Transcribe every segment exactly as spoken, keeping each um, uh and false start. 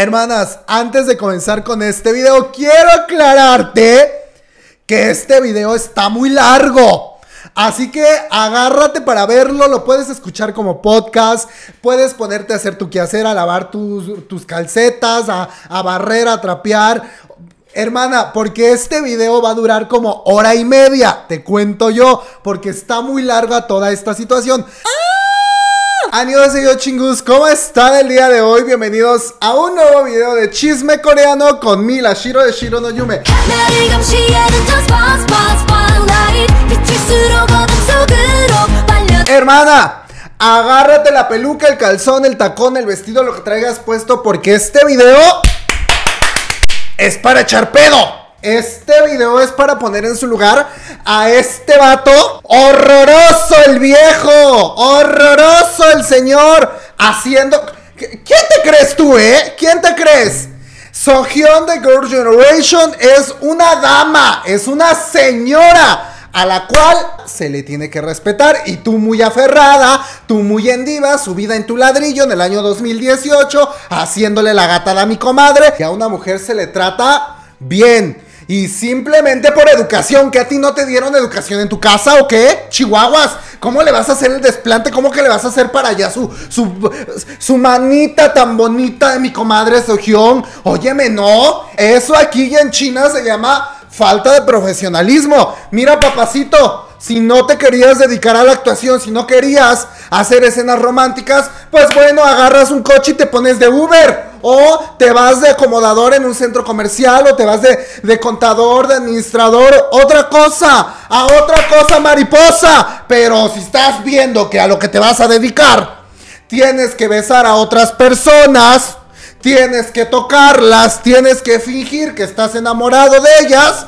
Hermanas, antes de comenzar con este video, quiero aclararte que este video está muy largo. Así que agárrate para verlo, lo puedes escuchar como podcast, puedes ponerte a hacer tu quehacer, a lavar tus, tus calcetas, a, a barrer, a trapear. Hermana, porque este video va a durar como hora y media, te cuento yo, porque está muy larga toda esta situación. Annyeonghaseyo chingus, ¿cómo están el día de hoy? Bienvenidos a un nuevo video de Chisme Coreano con Mila Shiro de Shiro no Yume. Hermana, agárrate la peluca, el calzón, el tacón, el vestido, lo que traigas puesto, porque este video es para echar pedo. Este video es para poner en su lugar a este vato. Horroroso el viejo, horroroso el señor, haciendo... ¿Quién te crees tú, eh? ¿Quién te crees? Seohyun de Girls Generation es una dama, es una señora a la cual se le tiene que respetar, y tú muy aferrada, tú muy en diva, subida en tu ladrillo en el año dos mil dieciocho, haciéndole la gatada a mi comadre. Y a una mujer se le trata bien, y simplemente por educación. ¿Que a ti no te dieron educación en tu casa o qué? Chihuahuas, ¿cómo le vas a hacer el desplante? ¿Cómo que le vas a hacer para allá su, su, su manita tan bonita de mi comadre Seohyun? Óyeme, no, eso aquí en China se llama... falta de profesionalismo. Mira, papacito, si no te querías dedicar a la actuación, si no querías hacer escenas románticas, pues bueno, agarras un coche y te pones de Uber, o te vas de acomodador en un centro comercial, o te vas de, de contador, de administrador, otra cosa, a otra cosa, mariposa. Pero si estás viendo que a lo que te vas a dedicar tienes que besar a otras personas, tienes que tocarlas, tienes que fingir que estás enamorado de ellas,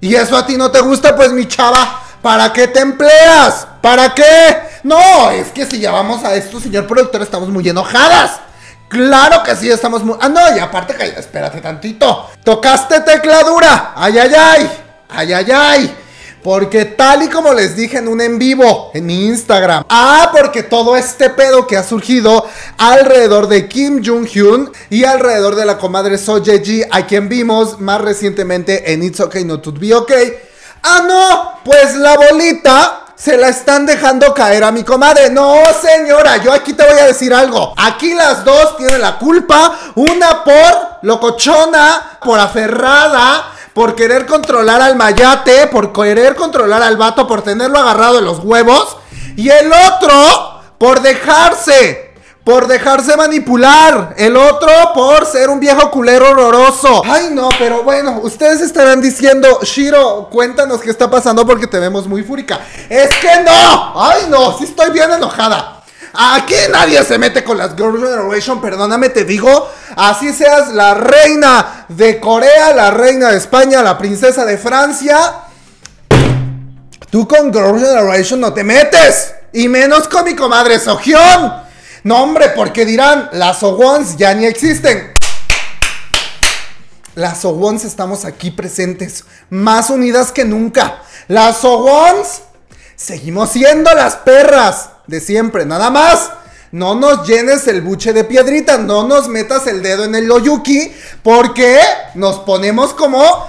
y eso a ti no te gusta, pues mi chava, ¿para qué te empleas? ¿Para qué? No, es que si ya vamos a esto, señor productor, estamos muy enojadas. Claro que sí, estamos muy... Ah, no, y aparte, espérate tantito. Tocaste tecla dura. Ay, ay, ay. Ay, ay, ay. Porque tal y como les dije en un en vivo, en mi Instagram. Ah, porque todo este pedo que ha surgido alrededor de Kim Jung Hyun y alrededor de la comadre Seo Ye Ji, a quien vimos más recientemente en It's Okay No to Be Okay. Ah, no, pues la bolita se la están dejando caer a mi comadre. No, señora, yo aquí te voy a decir algo. Aquí las dos tienen la culpa. Una por locochona, por aferrada, por querer controlar al mayate, por querer controlar al vato, por tenerlo agarrado de los huevos. Y el otro, por dejarse, por dejarse manipular. El otro, por ser un viejo culero horroroso. Ay, no, pero bueno, ustedes estarán diciendo, Shiro, cuéntanos qué está pasando porque te vemos muy fúrica. ¡Es que no! ¡Ay, no! Sí estoy bien enojada. Aquí nadie se mete con las Girls' Generation, perdóname, te digo. Así seas la reina de Corea, la reina de España, la princesa de Francia, tú con Girls' Generation no te metes, y menos con mi comadre Seohyun. No, hombre, porque dirán, las Seohyuns ya ni existen. Las Seohyuns estamos aquí presentes, más unidas que nunca. Las Seohyuns seguimos siendo las perras de siempre, nada más. No nos llenes el buche de piedrita, no nos metas el dedo en el Oyuki, porque nos ponemos como,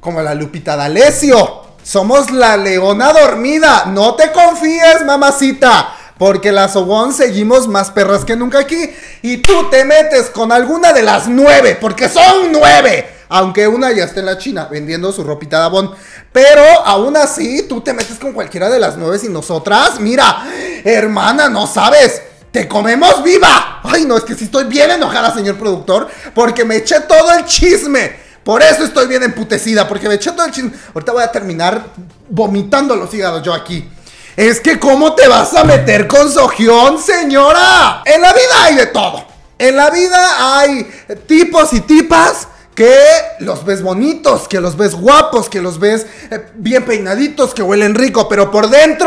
como la Lupita D'Alessio. Somos la leona dormida. No te confíes, mamacita, porque las Seohyun seguimos más perras que nunca aquí. Y tú te metes con alguna de las nueve, porque son nueve. Aunque una ya está en la China vendiendo su ropita de abón. Pero aún así, tú te metes con cualquiera de las nueve y nosotras, mira, hermana, no sabes, te comemos viva. Ay, no, es que sí estoy bien enojada, señor productor, porque me eché todo el chisme. Por eso estoy bien emputecida, porque me eché todo el chisme. Ahorita voy a terminar vomitando los hígados yo aquí. Es que ¿cómo te vas a meter con Seohyun, señora? En la vida hay de todo. En la vida hay tipos y tipas que los ves bonitos, que los ves guapos, que los ves eh, bien peinaditos, que huelen rico, pero por dentro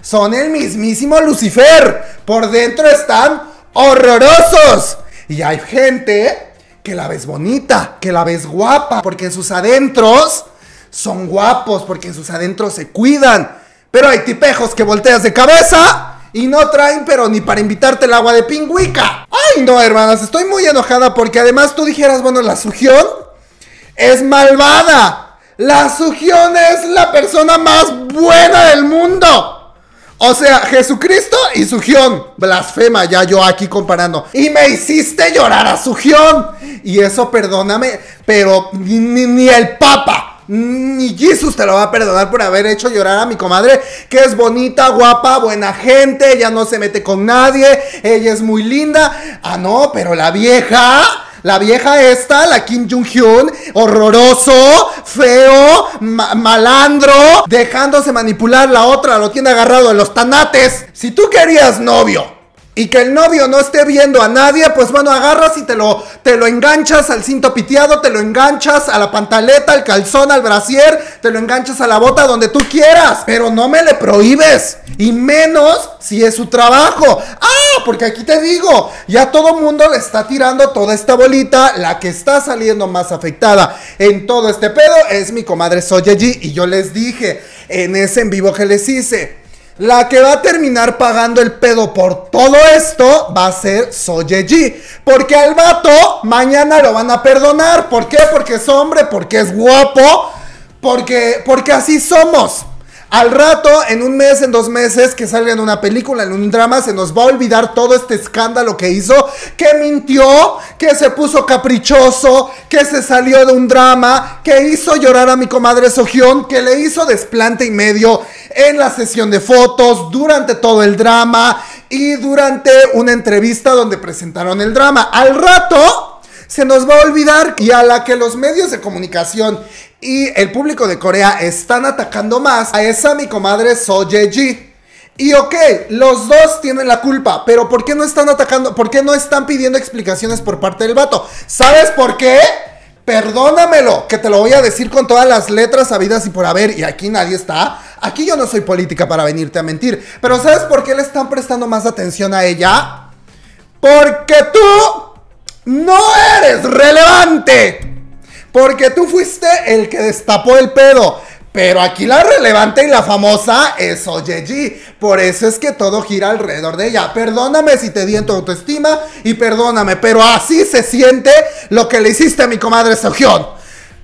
son el mismísimo Lucifer. Por dentro están horrorosos. Y hay gente que la ves bonita, que la ves guapa, porque en sus adentros son guapos, porque en sus adentros se cuidan. Pero hay tipejos que volteas de cabeza y no traen pero ni para invitarte el agua de pingüica. Ay no, hermanas, estoy muy enojada porque además tú dijeras, bueno, la Seohyun es malvada, la Seohyun es la persona más buena del mundo. O sea, Jesucristo y Seohyun, blasfema, ya yo aquí comparando. Y me hiciste llorar a Seohyun. Y eso, perdóname, pero ni, ni, ni el Papa, ni Jesús te lo va a perdonar por haber hecho llorar a mi comadre, que es bonita, guapa, buena gente, ella no se mete con nadie, ella es muy linda. Ah, no, pero la vieja... La vieja esta, la Kim Jung Hyun, horroroso, feo, ma malandro, dejándose manipular. La otra lo tiene agarrado en los tanates. Si tú querías novio y que el novio no esté viendo a nadie, pues bueno, agarras y te lo, te lo enganchas al cinto piteado, te lo enganchas a la pantaleta, al calzón, al brasier, te lo enganchas a la bota, donde tú quieras. Pero no me le prohíbes, y menos si es su trabajo. ¡Ah! Porque aquí te digo, ya todo mundo le está tirando toda esta bolita. La que está saliendo más afectada en todo este pedo es mi comadre Seo Ye Ji. Y yo les dije en ese en vivo que les hice, la que va a terminar pagando el pedo por todo esto va a ser Seo Ye Ji. Porque al vato mañana lo van a perdonar. ¿Por qué? Porque es hombre, porque es guapo, Porque, porque así somos. Al rato, en un mes, en dos meses, que salga en una película, en un drama, se nos va a olvidar todo este escándalo que hizo, que mintió, que se puso caprichoso, que se salió de un drama, que hizo llorar a mi comadre Seohyun, que le hizo desplante y medio en la sesión de fotos, durante todo el drama y durante una entrevista donde presentaron el drama. Al rato se nos va a olvidar, y a la que los medios de comunicación y el público de Corea están atacando más, a esa mi comadre Seo Ye Ji. Y ok, los dos tienen la culpa, pero ¿por qué no están atacando? ¿Por qué no están pidiendo explicaciones por parte del vato? ¿Sabes por qué? Perdónamelo, que te lo voy a decir con todas las letras habidas y por haber, y aquí nadie está, aquí yo no soy política para venirte a mentir, pero ¿sabes por qué le están prestando más atención a ella? Porque tú... ¡no eres relevante! Porque tú fuiste el que destapó el pedo. Pero aquí la relevante y la famosa es Seo Ye Ji. Por eso es que todo gira alrededor de ella. Perdóname si te di en tu autoestima, y perdóname, pero así se siente lo que le hiciste a mi comadre Seohyun.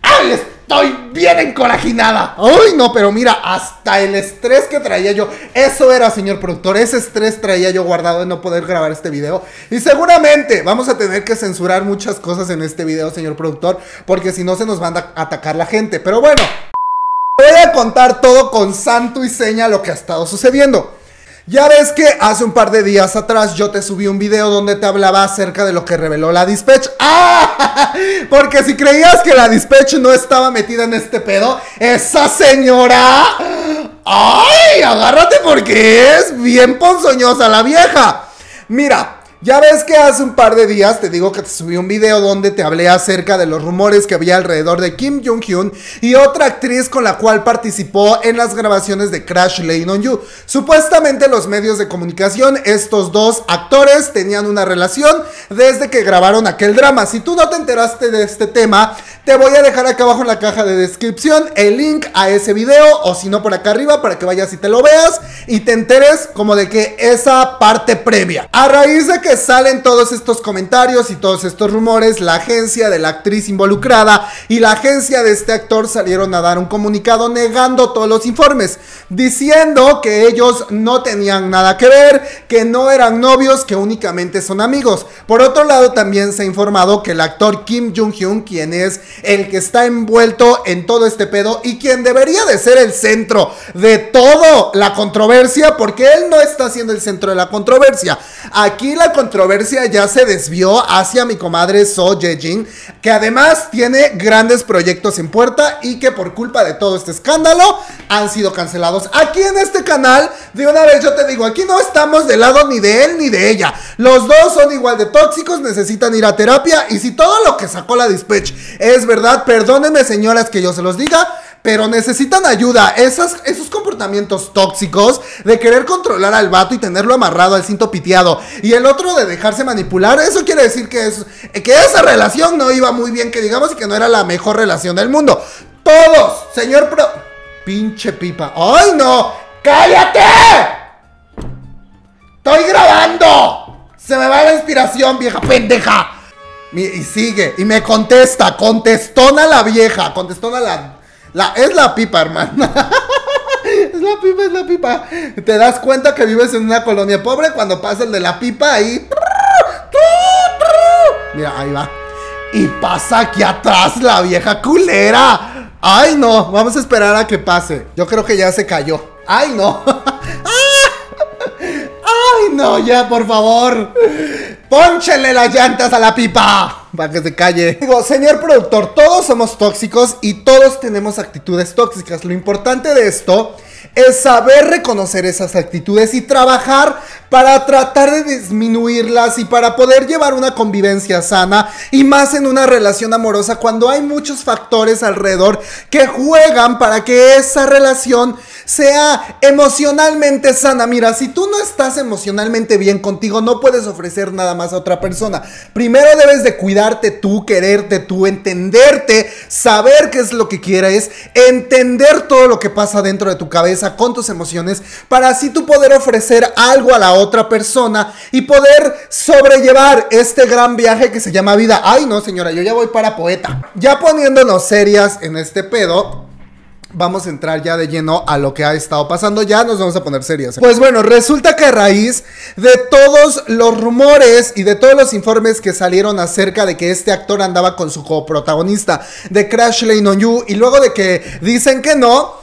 ¡Ay, estoy bien encorajinada! ¡Ay, no! Pero mira, hasta el estrés que traía yo. Eso era, señor productor. Ese estrés traía yo guardado de no poder grabar este video. Y seguramente vamos a tener que censurar muchas cosas en este video, señor productor, porque si no se nos van a atacar la gente. Pero bueno, voy a contar todo con santo y seña lo que ha estado sucediendo. Ya ves que hace un par de días atrás yo te subí un video donde te hablaba acerca de lo que reveló la Dispatch. ¡Ah! Porque si creías que la Dispatch no estaba metida en este pedo, ¡esa señora! ¡Ay! Agárrate porque es bien ponzoñosa la vieja. Mira, ya ves que hace un par de días te digo que te subí un video donde te hablé acerca de los rumores que había alrededor de Kim Jung Hyun y otra actriz con la cual participó en las grabaciones de Crash Landing on You. Supuestamente los medios de comunicación, estos dos actores tenían una relación desde que grabaron aquel drama. Si tú no te enteraste de este tema, te voy a dejar acá abajo en la caja de descripción el link a ese video, o si no por acá arriba, para que vayas y te lo veas y te enteres como de que esa parte previa. A raíz de que Que salen todos estos comentarios y todos estos rumores, la agencia de la actriz involucrada y la agencia de este actor salieron a dar un comunicado negando todos los informes, diciendo que ellos no tenían nada que ver, que no eran novios, que únicamente son amigos. Por otro lado, también se ha informado que el actor Kim Jung Hyun, quien es el que está envuelto en todo este pedo y quien debería de ser el centro de toda la controversia, porque él no está siendo el centro de la controversia. Aquí la controversia ya se desvió hacia mi comadre Seo Ye Ji, que además tiene grandes proyectos en puerta y que por culpa de todo este escándalo han sido cancelados. Aquí en este canal, de una vez yo te digo, aquí no estamos del lado ni de él ni de ella. Los dos son igual de tóxicos, necesitan ir a terapia, y si todo lo que sacó la Dispatch es verdad, perdónenme señoras que yo se los diga, pero necesitan ayuda. Esas, esos comportamientos tóxicos de querer controlar al vato y tenerlo amarrado al cinto piteado, y el otro de dejarse manipular, eso quiere decir que, es, que esa relación no iba muy bien, que digamos, y que no era la mejor relación del mundo. Todos, señor pro... pinche pipa. ¡Ay, no! ¡Cállate! ¡Estoy grabando! Se me va la inspiración, vieja pendeja. Y sigue, y me contesta, contestona la vieja, contestona la... la es la pipa, hermana. Es la pipa, es la pipa. Te das cuenta que vives en una colonia pobre cuando pasa el de la pipa ahí. Mira, ahí va. Y pasa aquí atrás la vieja culera. Ay, no, vamos a esperar a que pase. Yo creo que ya se cayó. Ay, no. Ay, no, ya, por favor. ¡Pónchenle las llantas a la pipa! Para que se calle. Digo, señor productor, todos somos tóxicos y todos tenemos actitudes tóxicas. Lo importante de esto es saber reconocer esas actitudes y trabajar para tratar de disminuirlas y para poder llevar una convivencia sana y más en una relación amorosa cuando hay muchos factores alrededor que juegan para que esa relación sea emocionalmente sana. Mira, si tú no estás emocionalmente bien contigo, no puedes ofrecer nada más a otra persona. Primero debes de cuidarte tú, quererte tú, entenderte, saber qué es lo que quieres, entender todo lo que pasa dentro de tu cabeza, con tus emociones, para así tú poder ofrecer algo a la otra persona y poder sobrellevar este gran viaje que se llama vida. Ay, no, señora, yo ya voy para poeta. Ya poniéndonos serias en este pedo, vamos a entrar ya de lleno a lo que ha estado pasando. Ya nos vamos a poner serias. Pues bueno, resulta que a raíz de todos los rumores y de todos los informes que salieron acerca de que este actor andaba con su coprotagonista de Crash Landing on You, y luego de que dicen que no,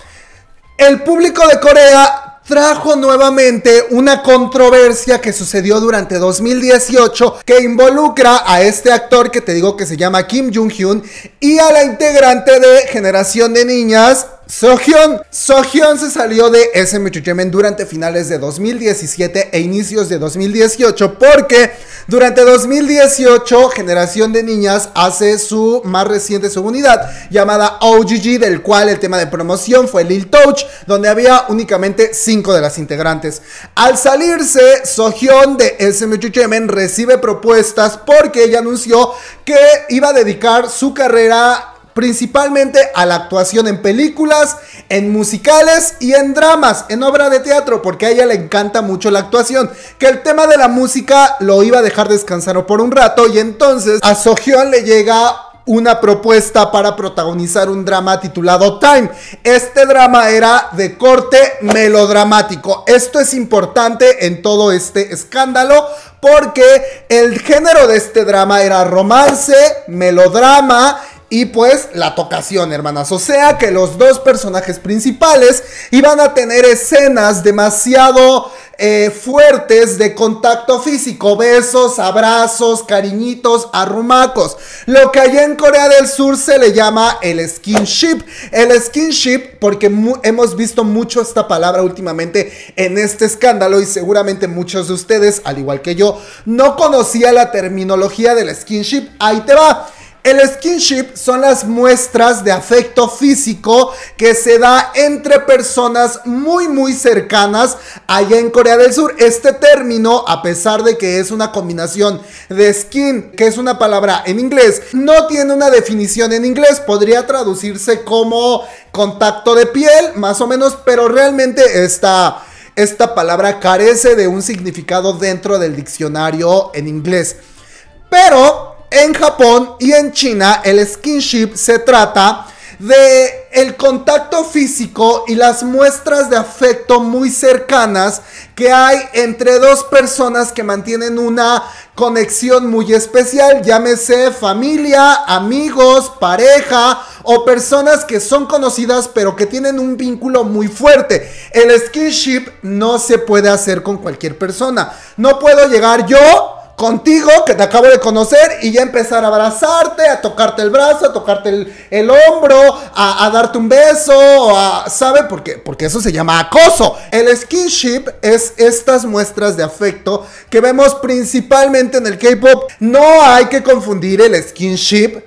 el público de Corea trajo nuevamente una controversia que sucedió durante dos mil dieciocho que involucra a este actor que te digo que se llama Kim Jung Hyun y a la integrante de Generación de Niñas, Seohyun. Seohyun se salió de S M Entertainment durante finales de dos mil diecisiete e inicios de dos mil dieciocho porque durante dos mil dieciocho Generación de Niñas hace su más reciente subunidad llamada O G G, del cual el tema de promoción fue Lil Touch, donde había únicamente cinco de las integrantes. Al salirse Seohyun de S M Entertainment recibe propuestas porque ella anunció que iba a dedicar su carrera principalmente a la actuación en películas, en musicales y en dramas, en obra de teatro, porque a ella le encanta mucho la actuación, que el tema de la música lo iba a dejar descansar por un rato. Y entonces a Seohyun le llega una propuesta para protagonizar un drama titulado Time. Este drama era de corte melodramático. Esto es importante en todo este escándalo porque el género de este drama era romance, melodrama y pues la tocación, hermanas. O sea que los dos personajes principales iban a tener escenas demasiado eh, fuertes de contacto físico. Besos, abrazos, cariñitos, arrumacos. Lo que allá en Corea del Sur se le llama el skinship. El skinship porque hemos visto mucho esta palabra últimamente en este escándalo. Y seguramente muchos de ustedes, al igual que yo, no conocía la terminología del skinship. Ahí te va. El skinship son las muestras de afecto físico que se da entre personas muy muy cercanas allá en Corea del Sur. Este término, a pesar de que es una combinación de skin, que es una palabra en inglés, no tiene una definición en inglés. Podría traducirse como contacto de piel, más o menos, pero realmente está... esta palabra carece de un significado dentro del diccionario en inglés. Pero... en Japón y en China el skinship se trata de el contacto físico y las muestras de afecto muy cercanas que hay entre dos personas que mantienen una conexión muy especial, llámese familia, amigos, pareja o personas que son conocidas pero que tienen un vínculo muy fuerte. El skinship no se puede hacer con cualquier persona. No puedo llegar yo contigo, que te acabo de conocer, y ya empezar a abrazarte, a tocarte el brazo, a tocarte el, el hombro, a, a darte un beso, a, ¿sabe? Porque, porque eso se llama acoso. El skinship es estas muestras de afecto que vemos principalmente en el K-pop. No hay que confundir el skinship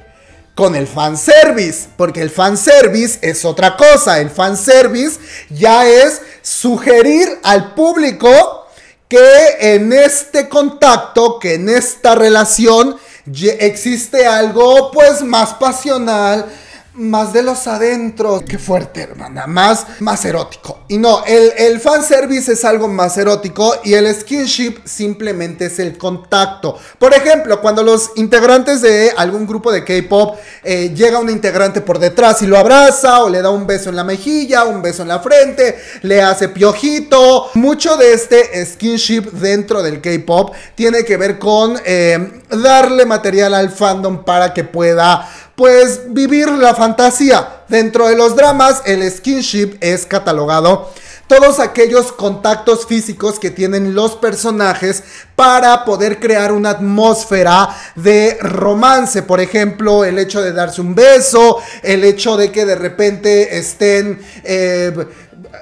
con el fanservice, porque el fanservice es otra cosa. El fanservice ya es sugerir al público que en este contacto, que en esta relación existe algo pues más pasional, más de los adentros. Qué fuerte, hermana. Más, más erótico. Y no, el, el fanservice es algo más erótico y el skinship simplemente es el contacto. Por ejemplo, cuando los integrantes de algún grupo de K-pop eh, llega un integrante por detrás y lo abraza o le da un beso en la mejilla, un beso en la frente, le hace piojito. Mucho de este skinship dentro del K-pop tiene que ver con eh, darle material al fandom para que pueda, pues, vivir la fantasía. Dentro de los dramas, el skinship es catalogado todos aquellos contactos físicos que tienen los personajes para poder crear una atmósfera de romance. Por ejemplo, el hecho de darse un beso, el hecho de que de repente estén eh,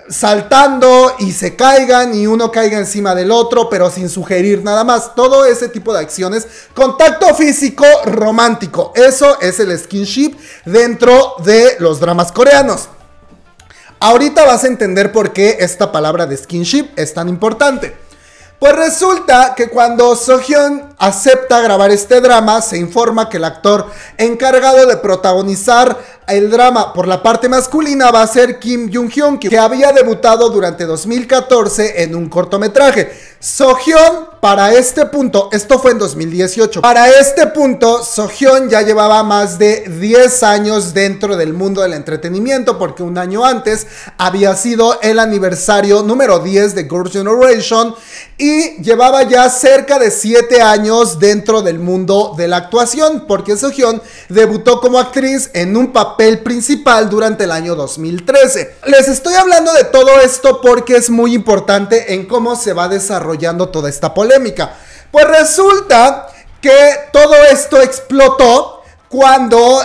saltando y se caigan y uno caiga encima del otro pero sin sugerir nada más. Todo ese tipo de acciones, contacto físico romántico, eso es el skinship dentro de los dramas coreanos. Ahorita vas a entender por qué esta palabra de skinship es tan importante. Pues resulta que cuando Seohyun acepta grabar este drama, se informa que el actor encargado de protagonizar el drama por la parte masculina va a ser Kim Jung Hyun, que había debutado durante dos mil catorce en un cortometraje. Seohyun, para este punto, esto fue en dos mil dieciocho, para este punto Seohyun ya llevaba más de diez años dentro del mundo del entretenimiento, porque un año antes había sido el aniversario número diez de Girls Generation y llevaba ya cerca de siete años dentro del mundo de la actuación, porque Seohyun debutó como actriz en un papel principal durante el año dos mil trece. Les estoy hablando de todo esto porque es muy importante en cómo se va desarrollando toda esta polémica. Pues resulta que todo esto explotó cuando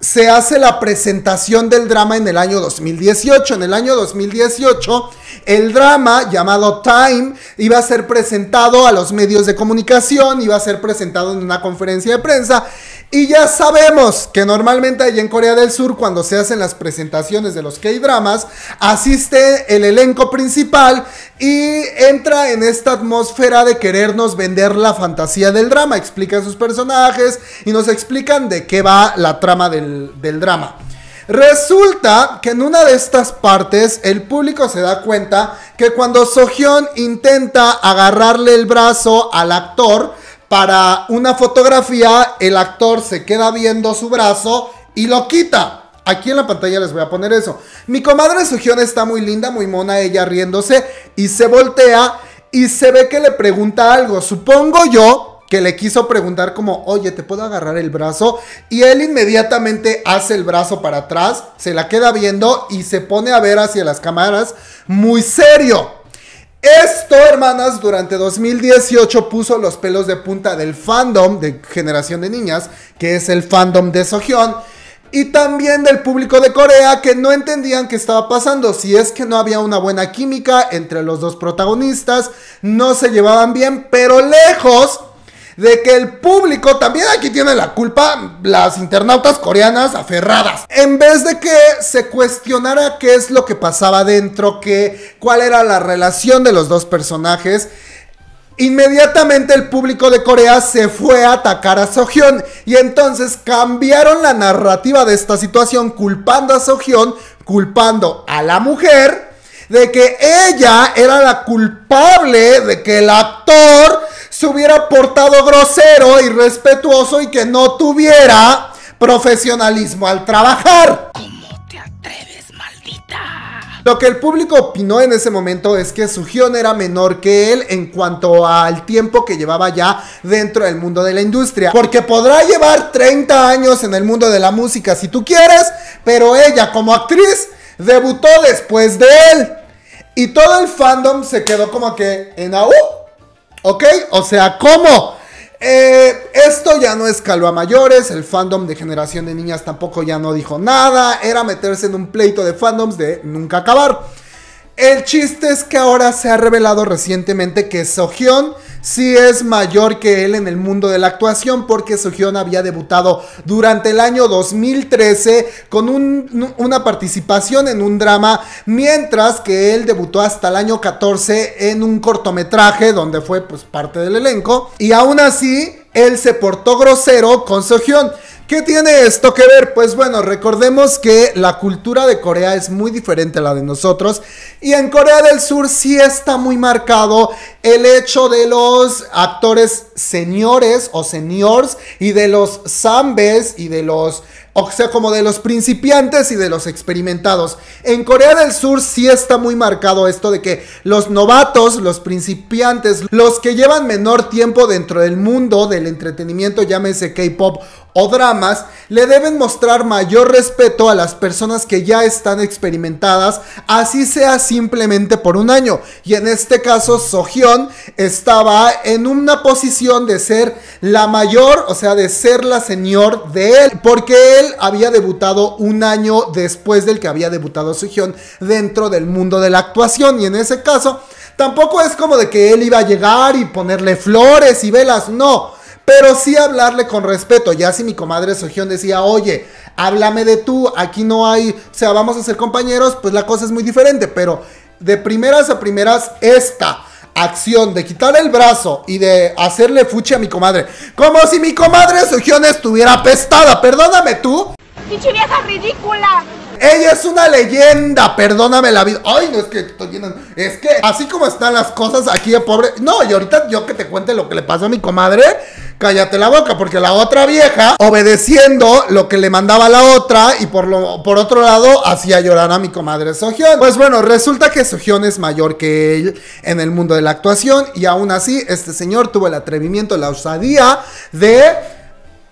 se hace la presentación del drama en el año dos mil dieciocho. En el año dos mil dieciocho, el drama llamado Time iba a ser presentado a los medios de comunicación, iba a ser presentado en una conferencia de prensa. Y ya sabemos que normalmente allá en Corea del Sur, cuando se hacen las presentaciones de los K-dramas, asiste el elenco principal y entra en esta atmósfera de querernos vender la fantasía del drama. Explica sus personajes y nos explican de qué va la trama del, del drama. Resulta que en una de estas partes el público se da cuenta que cuando Seohyun intenta agarrarle el brazo al actor para una fotografía, el actor se queda viendo su brazo y lo quita. Aquí en la pantalla les voy a poner eso. Mi comadre Seohyun está muy linda, muy mona, ella riéndose, y se voltea y se ve que le pregunta algo. Supongo yo que le quiso preguntar como, oye, ¿te puedo agarrar el brazo? Y él inmediatamente hace el brazo para atrás, se la queda viendo y se pone a ver hacia las cámaras muy serio. Esto, hermanas, durante dos mil dieciocho puso los pelos de punta del fandom de Generación de Niñas, que es el fandom de Seohyun, y también del público de Corea, que no entendían qué estaba pasando. Si es que no había una buena química entre los dos protagonistas, no se llevaban bien, pero lejos de que el público, también aquí tiene la culpa las internautas coreanas aferradas. En vez de que se cuestionara qué es lo que pasaba dentro, que, cuál era la relación de los dos personajes, inmediatamente el público de Corea se fue a atacar a Seohyun. Y entonces cambiaron la narrativa de esta situación culpando a Seohyun, culpando a la mujer, de que ella era la culpable de que el actor se hubiera portado grosero, irrespetuoso y que no tuviera profesionalismo al trabajar. ¿Cómo te atreves, maldita? Lo que el público opinó en ese momento es que Seohyun era menor que él en cuanto al tiempo que llevaba ya dentro del mundo de la industria, porque podrá llevar treinta años en el mundo de la música si tú quieres, pero ella como actriz debutó después de él. Y todo el fandom se quedó como que en A U. ¿Ok? O sea, ¿cómo? Eh, esto ya no escaló a mayores. El fandom de Generación de Niñas tampoco ya no dijo nada. Era meterse en un pleito de fandoms de nunca acabar. El chiste es que ahora se ha revelado recientemente que Seohyun sí es mayor que él en el mundo de la actuación, porque Seohyun había debutado durante el año dos mil trece con un, una participación en un drama, mientras que él debutó hasta el año catorce en un cortometraje donde fue, pues, parte del elenco, y aún así él se portó grosero con Seohyun. ¿Qué tiene esto que ver? Pues bueno, recordemos que la cultura de Corea es muy diferente a la de nosotros, y en Corea del Sur sí está muy marcado el hecho de los actores señores o seniors y de los zambes y de los, o sea, como de los principiantes y de los experimentados. En Corea del Sur sí está muy marcado esto de que los novatos, los principiantes, los que llevan menor tiempo dentro del mundo del entretenimiento, llámese K-pop o dramas, le deben mostrar mayor respeto a las personas que ya están experimentadas, así sea simplemente por un año. Y en este caso Seohyun estaba en una posición de ser la mayor, o sea, de ser la senior de él, porque él había debutado un año después del que había debutado Seohyun dentro del mundo de la actuación. Y en ese caso tampoco es como de que él iba a llegar y ponerle flores y velas, no, pero sí hablarle con respeto. Ya si mi comadre Seohyun decía, oye, háblame de tú, aquí no hay, o sea, vamos a ser compañeros, pues la cosa es muy diferente. Pero de primeras a primeras, esta acción de quitarle el brazo y de hacerle fuchi a mi comadre, como si mi comadre Seohyun estuviera apestada, perdóname tú. ¡Pinche vieja ridícula! Ella es una leyenda, perdóname la vida. Ay, no, es que estoy lleno. Es que así como están las cosas aquí de pobre. No, y ahorita yo que te cuente lo que le pasó a mi comadre, cállate la boca, porque la otra vieja, obedeciendo lo que le mandaba la otra, y por, lo, por otro lado, hacía llorar a mi comadre Seohyun. Pues bueno, resulta que Seohyun es mayor que él en el mundo de la actuación, y aún así, este señor tuvo el atrevimiento, la osadía de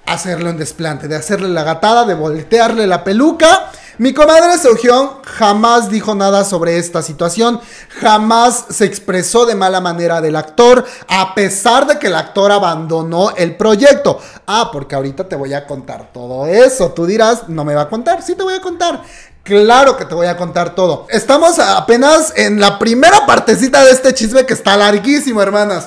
hacerle un desplante, de hacerle la gatada, de voltearle la peluca. Mi comadre Seohyun jamás dijo nada sobre esta situación, jamás se expresó de mala manera del actor, a pesar de que el actor abandonó el proyecto. Ah, porque ahorita te voy a contar todo eso. Tú dirás, no me va a contar. Sí te voy a contar. Claro que te voy a contar todo. Estamos apenas en la primera partecita de este chisme que está larguísimo, hermanas.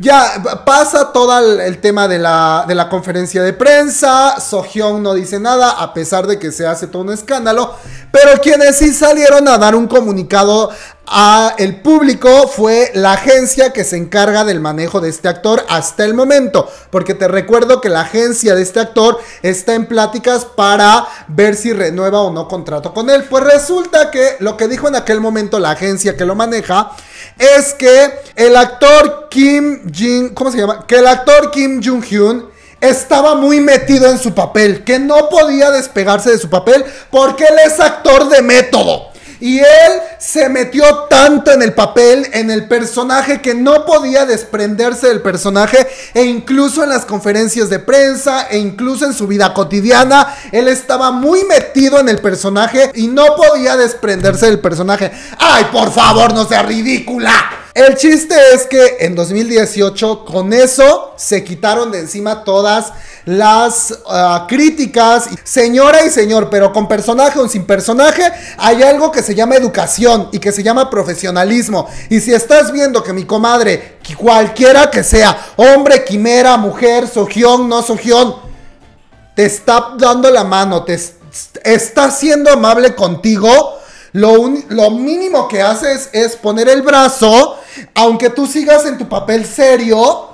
Ya pasa todo el tema de la, de la conferencia de prensa. Seohyun no dice nada, a pesar de que se hace todo un escándalo. Pero quienes sí salieron a dar un comunicado al público fue la agencia que se encarga del manejo de este actor hasta el momento. Porque te recuerdo que la agencia de este actor está en pláticas para ver si renueva o no contrato con él. Pues resulta que lo que dijo en aquel momento la agencia que lo maneja es que el actor Kim Jung, ¿cómo se llama? Que el actor Kim Jung Hyun estaba muy metido en su papel, que no podía despegarse de su papel porque él es actor de método. Y él se metió tanto en el papel, en el personaje, que no podía desprenderse del personaje. E incluso en las conferencias de prensa, e incluso en su vida cotidiana, él estaba muy metido en el personaje y no podía desprenderse del personaje. ¡Ay, por favor, no sea ridícula! El chiste es que en dos mil dieciocho con eso se quitaron de encima todas las uh, críticas. Señora y señor, pero con personaje o sin personaje, hay algo que se llama educación y que se llama profesionalismo. Y si estás viendo que mi comadre, cualquiera que sea, hombre, quimera, mujer, Seohyun, no Seohyun, te está dando la mano, te está siendo amable contigo, Lo, un, lo mínimo que haces es poner el brazo, aunque tú sigas en tu papel serio,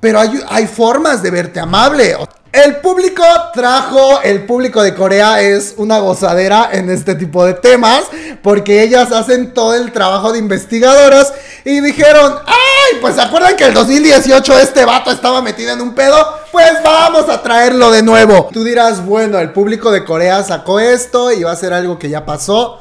pero hay, hay formas de verte amable. El público trajo, el público de Corea es una gozadera en este tipo de temas, porque ellas hacen todo el trabajo de investigadoras y dijeron, ¡ay! Pues se acuerdan que el dos mil dieciocho este vato estaba metido en un pedo, pues vamos a traerlo de nuevo. Tú dirás, bueno, el público de Corea sacó esto y va a ser algo que ya pasó.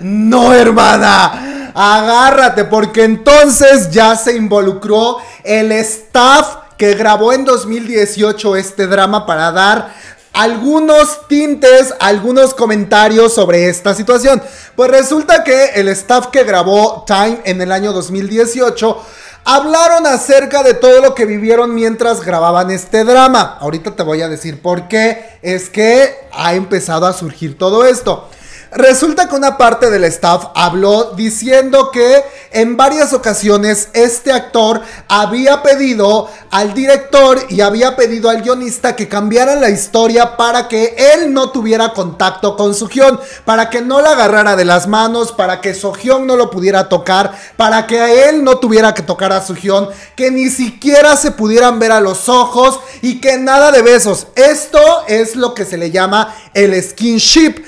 No, hermana, agárrate, porque entonces ya se involucró el staff que grabó en dos mil dieciocho este drama para dar algunos tintes, algunos comentarios sobre esta situación. Pues resulta que el staff que grabó Time en el año dos mil dieciocho hablaron acerca de todo lo que vivieron mientras grababan este drama. Ahorita te voy a decir por qué es que ha empezado a surgir todo esto. Resulta que una parte del staff habló diciendo que en varias ocasiones este actor había pedido al director y había pedido al guionista que cambiaran la historia para que él no tuviera contacto con Seohyun, para que no la agarrara de las manos, para que Seohyun no lo pudiera tocar, para que a él no tuviera que tocar a Seohyun, que ni siquiera se pudieran ver a los ojos y que nada de besos. Esto es lo que se le llama el skinship.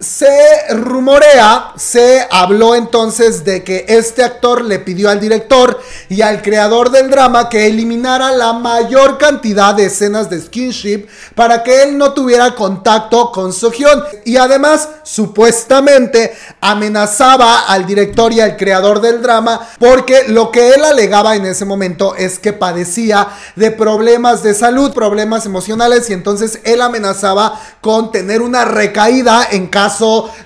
Se rumorea, se habló entonces de que este actor le pidió al director y al creador del drama que eliminara la mayor cantidad de escenas de skinship para que él no tuviera contacto con Seohyun. Y además, supuestamente, amenazaba al director y al creador del drama porque lo que él alegaba en ese momento es que padecía de problemas de salud, problemas emocionales, y entonces él amenazaba con tener una recaída en caso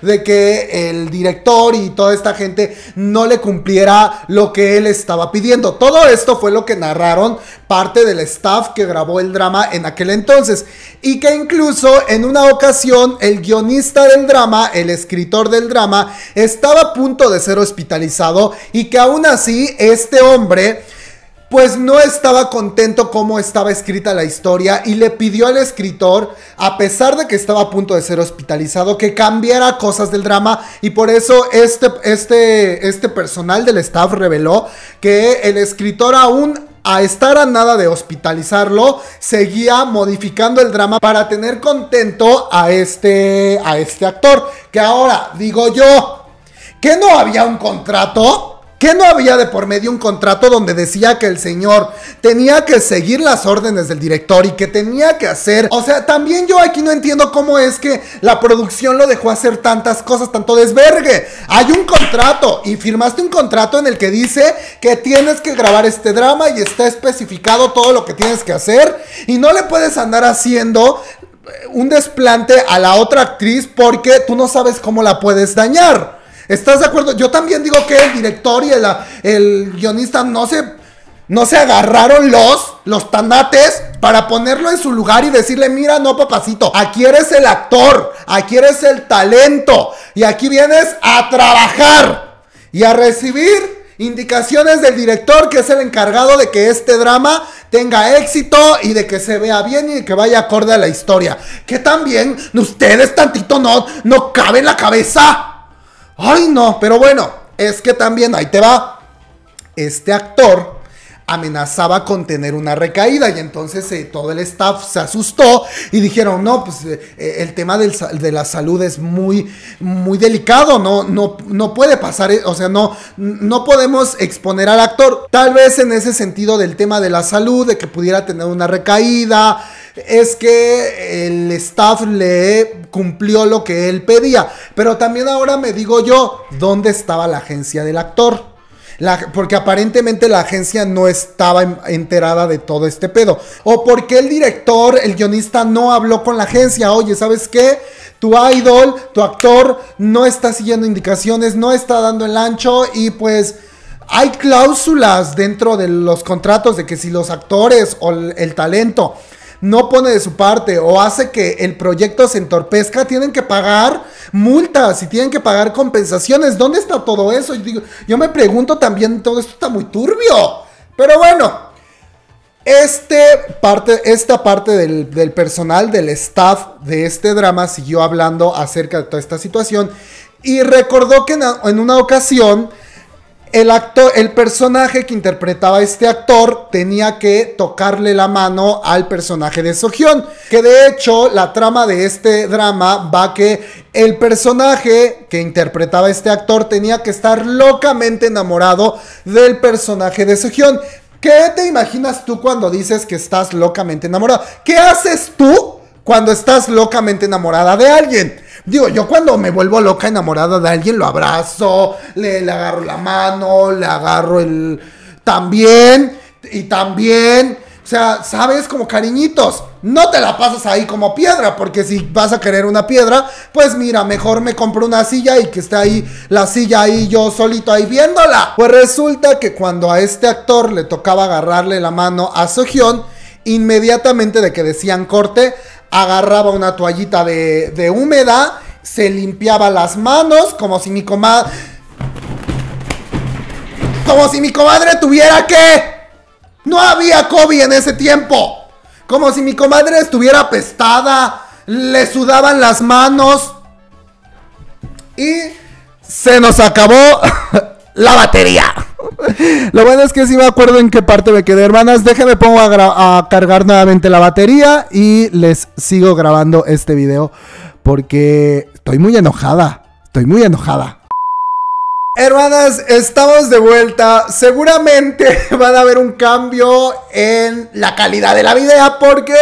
de que el director y toda esta gente no le cumpliera lo que él estaba pidiendo. Todo esto fue lo que narraron parte del staff que grabó el drama en aquel entonces, y que incluso en una ocasión el guionista del drama, el escritor del drama, estaba a punto de ser hospitalizado y que aún así este hombre pues no estaba contento cómo estaba escrita la historia y le pidió al escritor, a pesar de que estaba a punto de ser hospitalizado, que cambiara cosas del drama. Y por eso este, este, este personal del staff reveló que el escritor, aún a estar a nada de hospitalizarlo, seguía modificando el drama para tener contento a este, a este actor. Que ahora, digo yo, ¿que no había un contrato? ¿Que no había de por medio un contrato donde decía que el señor tenía que seguir las órdenes del director y que tenía que hacer? O sea, también yo aquí no entiendo cómo es que la producción lo dejó hacer tantas cosas, tanto desvergue. Hay un contrato y firmaste un contrato en el que dice que tienes que grabar este drama y está especificado todo lo que tienes que hacer, y no le puedes andar haciendo un desplante a la otra actriz porque tú no sabes cómo la puedes dañar. ¿Estás de acuerdo? Yo también digo que el director y el, el guionista no se, no se agarraron los, los tanates para ponerlo en su lugar y decirle: mira, no, papacito, aquí eres el actor, aquí eres el talento y aquí vienes a trabajar y a recibir indicaciones del director, que es el encargado de que este drama tenga éxito y de que se vea bien y de que vaya acorde a la historia. Que también ustedes tantito no, no cabe en la cabeza. Ay, no, pero bueno, es que también, ahí te va, este actor amenazaba con tener una recaída y entonces eh, todo el staff se asustó y dijeron: no, pues eh, el tema del, de la salud es muy, muy delicado, no, no, no puede pasar, o sea, no, no podemos exponer al actor. Tal vez en ese sentido del tema de la salud, de que pudiera tener una recaída, es que el staff le cumplió lo que él pedía. Pero también ahora me digo yo, ¿dónde estaba la agencia del actor? La, porque aparentemente la agencia no estaba enterada de todo este pedo. O porque el director, el guionista, no habló con la agencia. Oye, ¿sabes qué? Tu idol, tu actor, no está siguiendo indicaciones, no está dando el ancho, y pues hay cláusulas dentro de los contratos de que si los actores o el, el talento no pone de su parte o hace que el proyecto se entorpezca, tienen que pagar multas y tienen que pagar compensaciones. ¿Dónde está todo eso? Yo, digo, yo me pregunto también, todo esto está muy turbio. Pero bueno, este parte, esta parte del, del personal, del staff de este drama, siguió hablando acerca de toda esta situación y recordó que en, en una ocasión El, actor, el personaje que interpretaba a este actor tenía que tocarle la mano al personaje de Seohyun. Que de hecho la trama de este drama va que el personaje que interpretaba a este actor tenía que estar locamente enamorado del personaje de Seohyun. ¿Qué te imaginas tú cuando dices que estás locamente enamorado? ¿Qué haces tú cuando estás locamente enamorada de alguien? Digo, yo cuando me vuelvo loca enamorada de alguien, lo abrazo, le, le agarro la mano, le agarro el... También, y también, o sea, ¿sabes? Como cariñitos. No te la pasas ahí como piedra, porque si vas a querer una piedra, pues mira, mejor me compro una silla y que esté ahí, la silla ahí, yo solito ahí viéndola. Pues resulta que cuando a este actor le tocaba agarrarle la mano a Seohyun, inmediatamente de que decían corte, agarraba una toallita de, de húmeda se limpiaba las manos como si mi comadre... Como si mi comadre tuviera que... No había COVID en ese tiempo. Como si mi comadre estuviera apestada. Le sudaban las manos. Y se nos acabó la batería. Lo bueno es que sí me acuerdo en qué parte me quedé, hermanas. Déjenme pongo a, a cargar nuevamente la batería y les sigo grabando este video porque estoy muy enojada. Estoy muy enojada. Hermanas, estamos de vuelta. Seguramente van a ver un cambio en la calidad de la video porque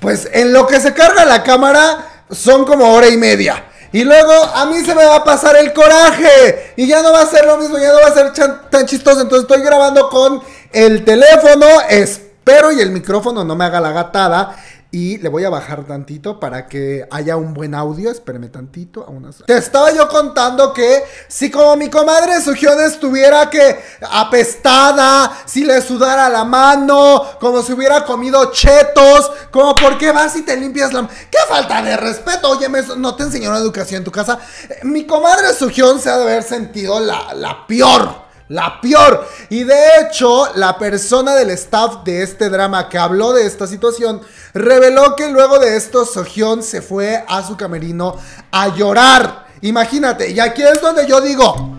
pues en lo que se carga la cámara son como hora y media. Y luego a mí se me va a pasar el coraje y ya no va a ser lo mismo, ya no va a ser tan chistoso. Entonces estoy grabando con el teléfono, espero y el micrófono no me haga la gatada. Y le voy a bajar tantito para que haya un buen audio, espérame tantito. A unas... Te estaba yo contando que si como mi comadre Seohyun estuviera que apestada, si le sudara la mano, como si hubiera comido chetos, como por qué vas y te limpias la mano. ¡Qué falta de respeto! Oye, me... ¿no te enseñó una educación en tu casa? Mi comadre Seohyun se ha de haber sentido la, la peor. La peor. Y de hecho, la persona del staff de este drama que habló de esta situación reveló que luego de esto Seohyun se fue a su camerino a llorar. Imagínate, y aquí es donde yo digo,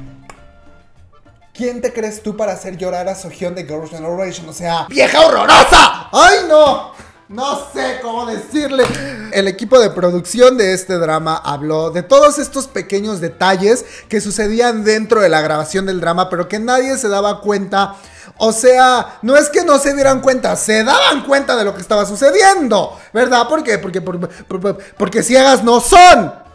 ¿quién te crees tú para hacer llorar a Seohyun de Girls Generation? O sea, ¡vieja horrorosa! ¡Ay, no! No sé cómo decirle. El equipo de producción de este drama habló de todos estos pequeños detalles que sucedían dentro de la grabación del drama, pero que nadie se daba cuenta. O sea, no es que no se dieran cuenta, se daban cuenta de lo que estaba sucediendo, ¿verdad? ¿Por qué? Porque, porque, porque, porque ciegas no son.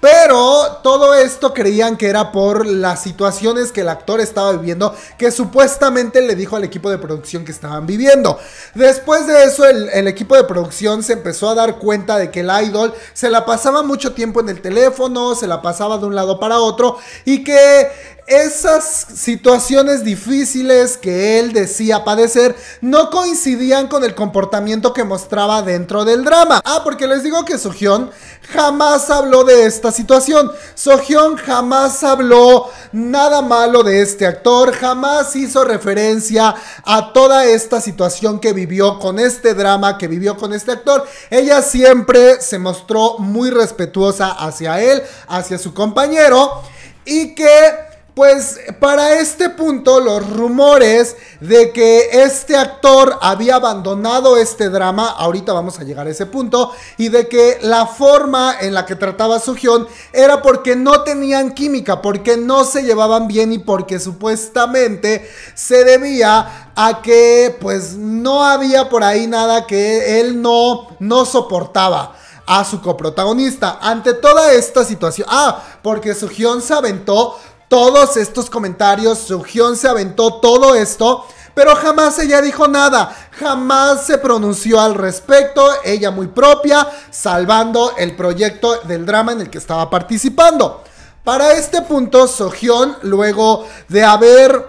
Pero todo esto creían que era por las situaciones que el actor estaba viviendo, que supuestamente le dijo al equipo de producción que estaban viviendo. Después de eso, el, el equipo de producción se empezó a dar cuenta de que el idol se la pasaba mucho tiempo en el teléfono, se la pasaba de un lado para otro y que esas situaciones difíciles que él decía padecer no coincidían con el comportamiento que mostraba dentro del drama. Ah, porque les digo que Seohyun jamás habló de esta situación. Seohyun jamás habló nada malo de este actor, jamás hizo referencia a toda esta situación que vivió con este drama, que vivió con este actor. Ella siempre se mostró muy respetuosa hacia él, hacia su compañero, y que... pues para este punto los rumores de que este actor había abandonado este drama, ahorita vamos a llegar a ese punto, y de que la forma en la que trataba a Seohyun era porque no tenían química, porque no se llevaban bien y porque supuestamente se debía a que pues no había por ahí nada que él no, no soportaba a su coprotagonista. Ante toda esta situación, ah, porque Seohyun se aventó todos estos comentarios, Seohyun se aventó todo esto, pero jamás ella dijo nada, jamás se pronunció al respecto, ella muy propia, salvando el proyecto del drama en el que estaba participando. Para este punto, Seohyun, luego de haber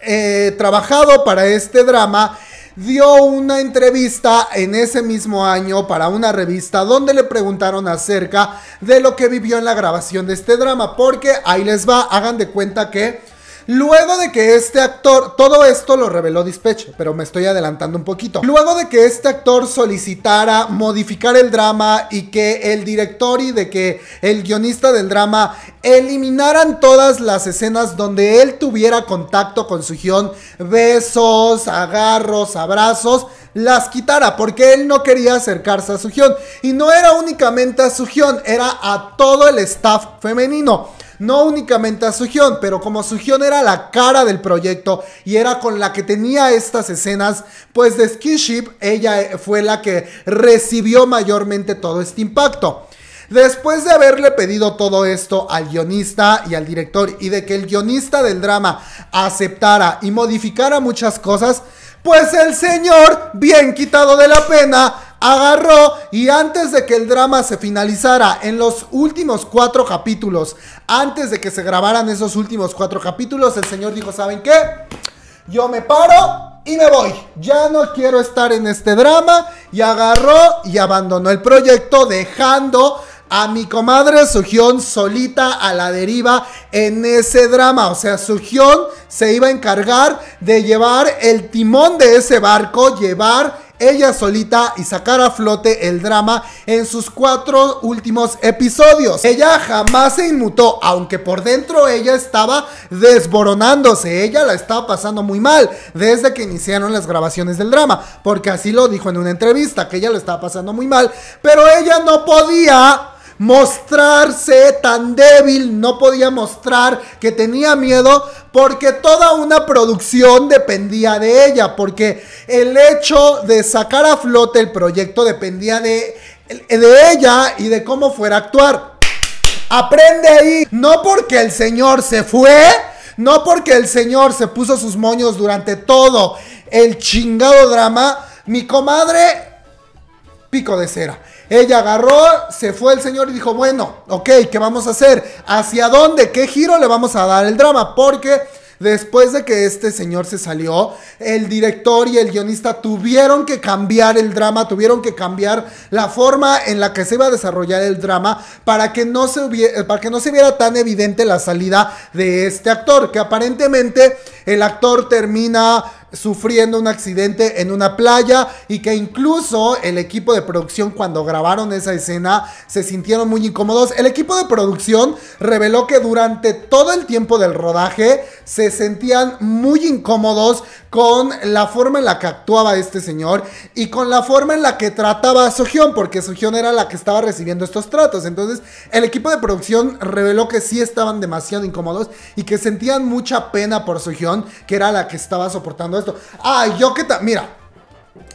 eh, trabajado para este drama, dio una entrevista en ese mismo año para una revista donde le preguntaron acerca de lo que vivió en la grabación de este drama, porque ahí les va, hagan de cuenta que luego de que este actor, todo esto lo reveló Dispatch, pero me estoy adelantando un poquito. Luego de que este actor solicitara modificar el drama y que el director y de que el guionista del drama eliminaran todas las escenas donde él tuviera contacto con Seohyun, besos, agarros, abrazos, las quitara porque él no quería acercarse a Seohyun. Y no era únicamente a Seohyun, era a todo el staff femenino. No únicamente a Seohyun, pero como Seohyun era la cara del proyecto y era con la que tenía estas escenas, pues de Skinship, ella fue la que recibió mayormente todo este impacto. Después de haberle pedido todo esto al guionista y al director y de que el guionista del drama aceptara y modificara muchas cosas, pues el señor, bien quitado de la pena, agarró y antes de que el drama se finalizara en los últimos cuatro capítulos, antes de que se grabaran esos últimos cuatro capítulos, el señor dijo, ¿saben qué? Yo me paro y me voy, ya no quiero estar en este drama, y agarró y abandonó el proyecto dejando a mi comadre Seohyun solita a la deriva en ese drama. O sea, Seohyun se iba a encargar de llevar el timón de ese barco, llevar ella solita y sacar a flote el drama en sus cuatro últimos episodios. Ella jamás se inmutó, aunque por dentro ella estaba desboronándose. Ella la estaba pasando muy mal desde que iniciaron las grabaciones del drama, porque así lo dijo en una entrevista, que ella lo estaba pasando muy mal, pero ella no podía mostrarse tan débil, no podía mostrar que tenía miedo, porque toda una producción dependía de ella, porque el hecho de sacar a flote el proyecto dependía de, de ella y de cómo fuera a actuar. Aprende ahí, no porque el señor se fue, no porque el señor se puso sus moños durante todo el chingado drama, mi comadre pico de cera. Ella agarró, se fue el señor y dijo, bueno, ok, ¿qué vamos a hacer? ¿Hacia dónde? ¿Qué giro le vamos a dar el drama? Porque después de que este señor se salió, el director y el guionista tuvieron que cambiar el drama, tuvieron que cambiar la forma en la que se iba a desarrollar el drama para que no se hubiera, para que no se viera tan evidente la salida de este actor, que aparentemente el actor termina sufriendo un accidente en una playa y que incluso el equipo de producción, cuando grabaron esa escena, se sintieron muy incómodos. El equipo de producción reveló que durante todo el tiempo del rodaje se sentían muy incómodos con la forma en la que actuaba este señor y con la forma en la que trataba a Seohyun, porque Seohyun era la que estaba recibiendo estos tratos. Entonces el equipo de producción reveló que sí estaban demasiado incómodos y que sentían mucha pena por Seohyun, que era la que estaba soportando esto. Ah, yo que tal, mira,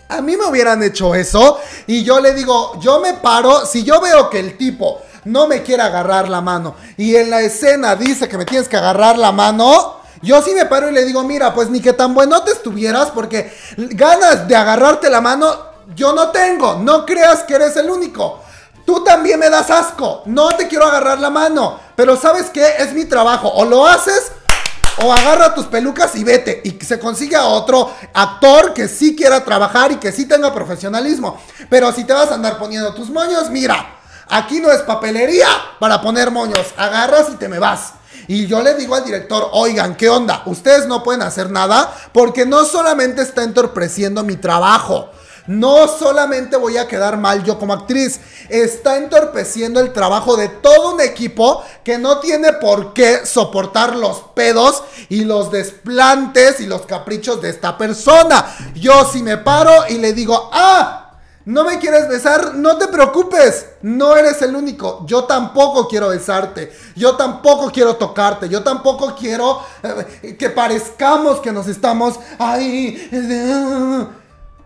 a mí me hubieran hecho eso y yo le digo, yo me paro. Si yo veo que el tipo no me quiere agarrar la mano y en la escena dice que me tienes que agarrar la mano, yo sí me paro y le digo, mira, pues ni que tan bueno te estuvieras, porque ganas de agarrarte la mano yo no tengo, no creas que eres el único. Tú también me das asco, no te quiero agarrar la mano, pero ¿sabes qué? Es mi trabajo, o lo haces o agarra tus pelucas y vete. Y se consigue a otro actor que sí quiera trabajar y que sí tenga profesionalismo. Pero si te vas a andar poniendo tus moños, mira, aquí no es papelería para poner moños. Agarras y te me vas. Y yo le digo al director, oigan, ¿qué onda? Ustedes no pueden hacer nada porque no solamente está entorpeciendo mi trabajo, no solamente voy a quedar mal yo como actriz, está entorpeciendo el trabajo de todo un equipo que no tiene por qué soportar los pedos y los desplantes y los caprichos de esta persona. Yo si me paro y le digo, ah, no me quieres besar, no te preocupes, no eres el único. Yo tampoco quiero besarte, yo tampoco quiero tocarte, yo tampoco quiero eh, que parezcamos que nos estamos ay, eh,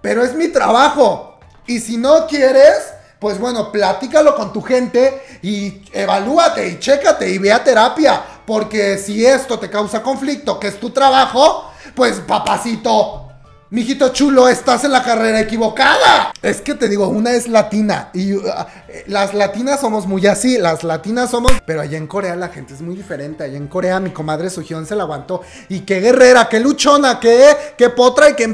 pero es mi trabajo. Y si no quieres, pues bueno, platícalo con tu gente y evalúate y chécate y ve a terapia, porque si esto te causa conflicto, que es tu trabajo, pues papacito, mijito chulo, estás en la carrera equivocada. Es que te digo, una es latina y uh, las latinas somos muy así, las latinas somos... Pero allá en Corea la gente es muy diferente. Allá en Corea mi comadre Seohyun se la aguantó. Y qué guerrera, qué luchona, qué, qué potra y qué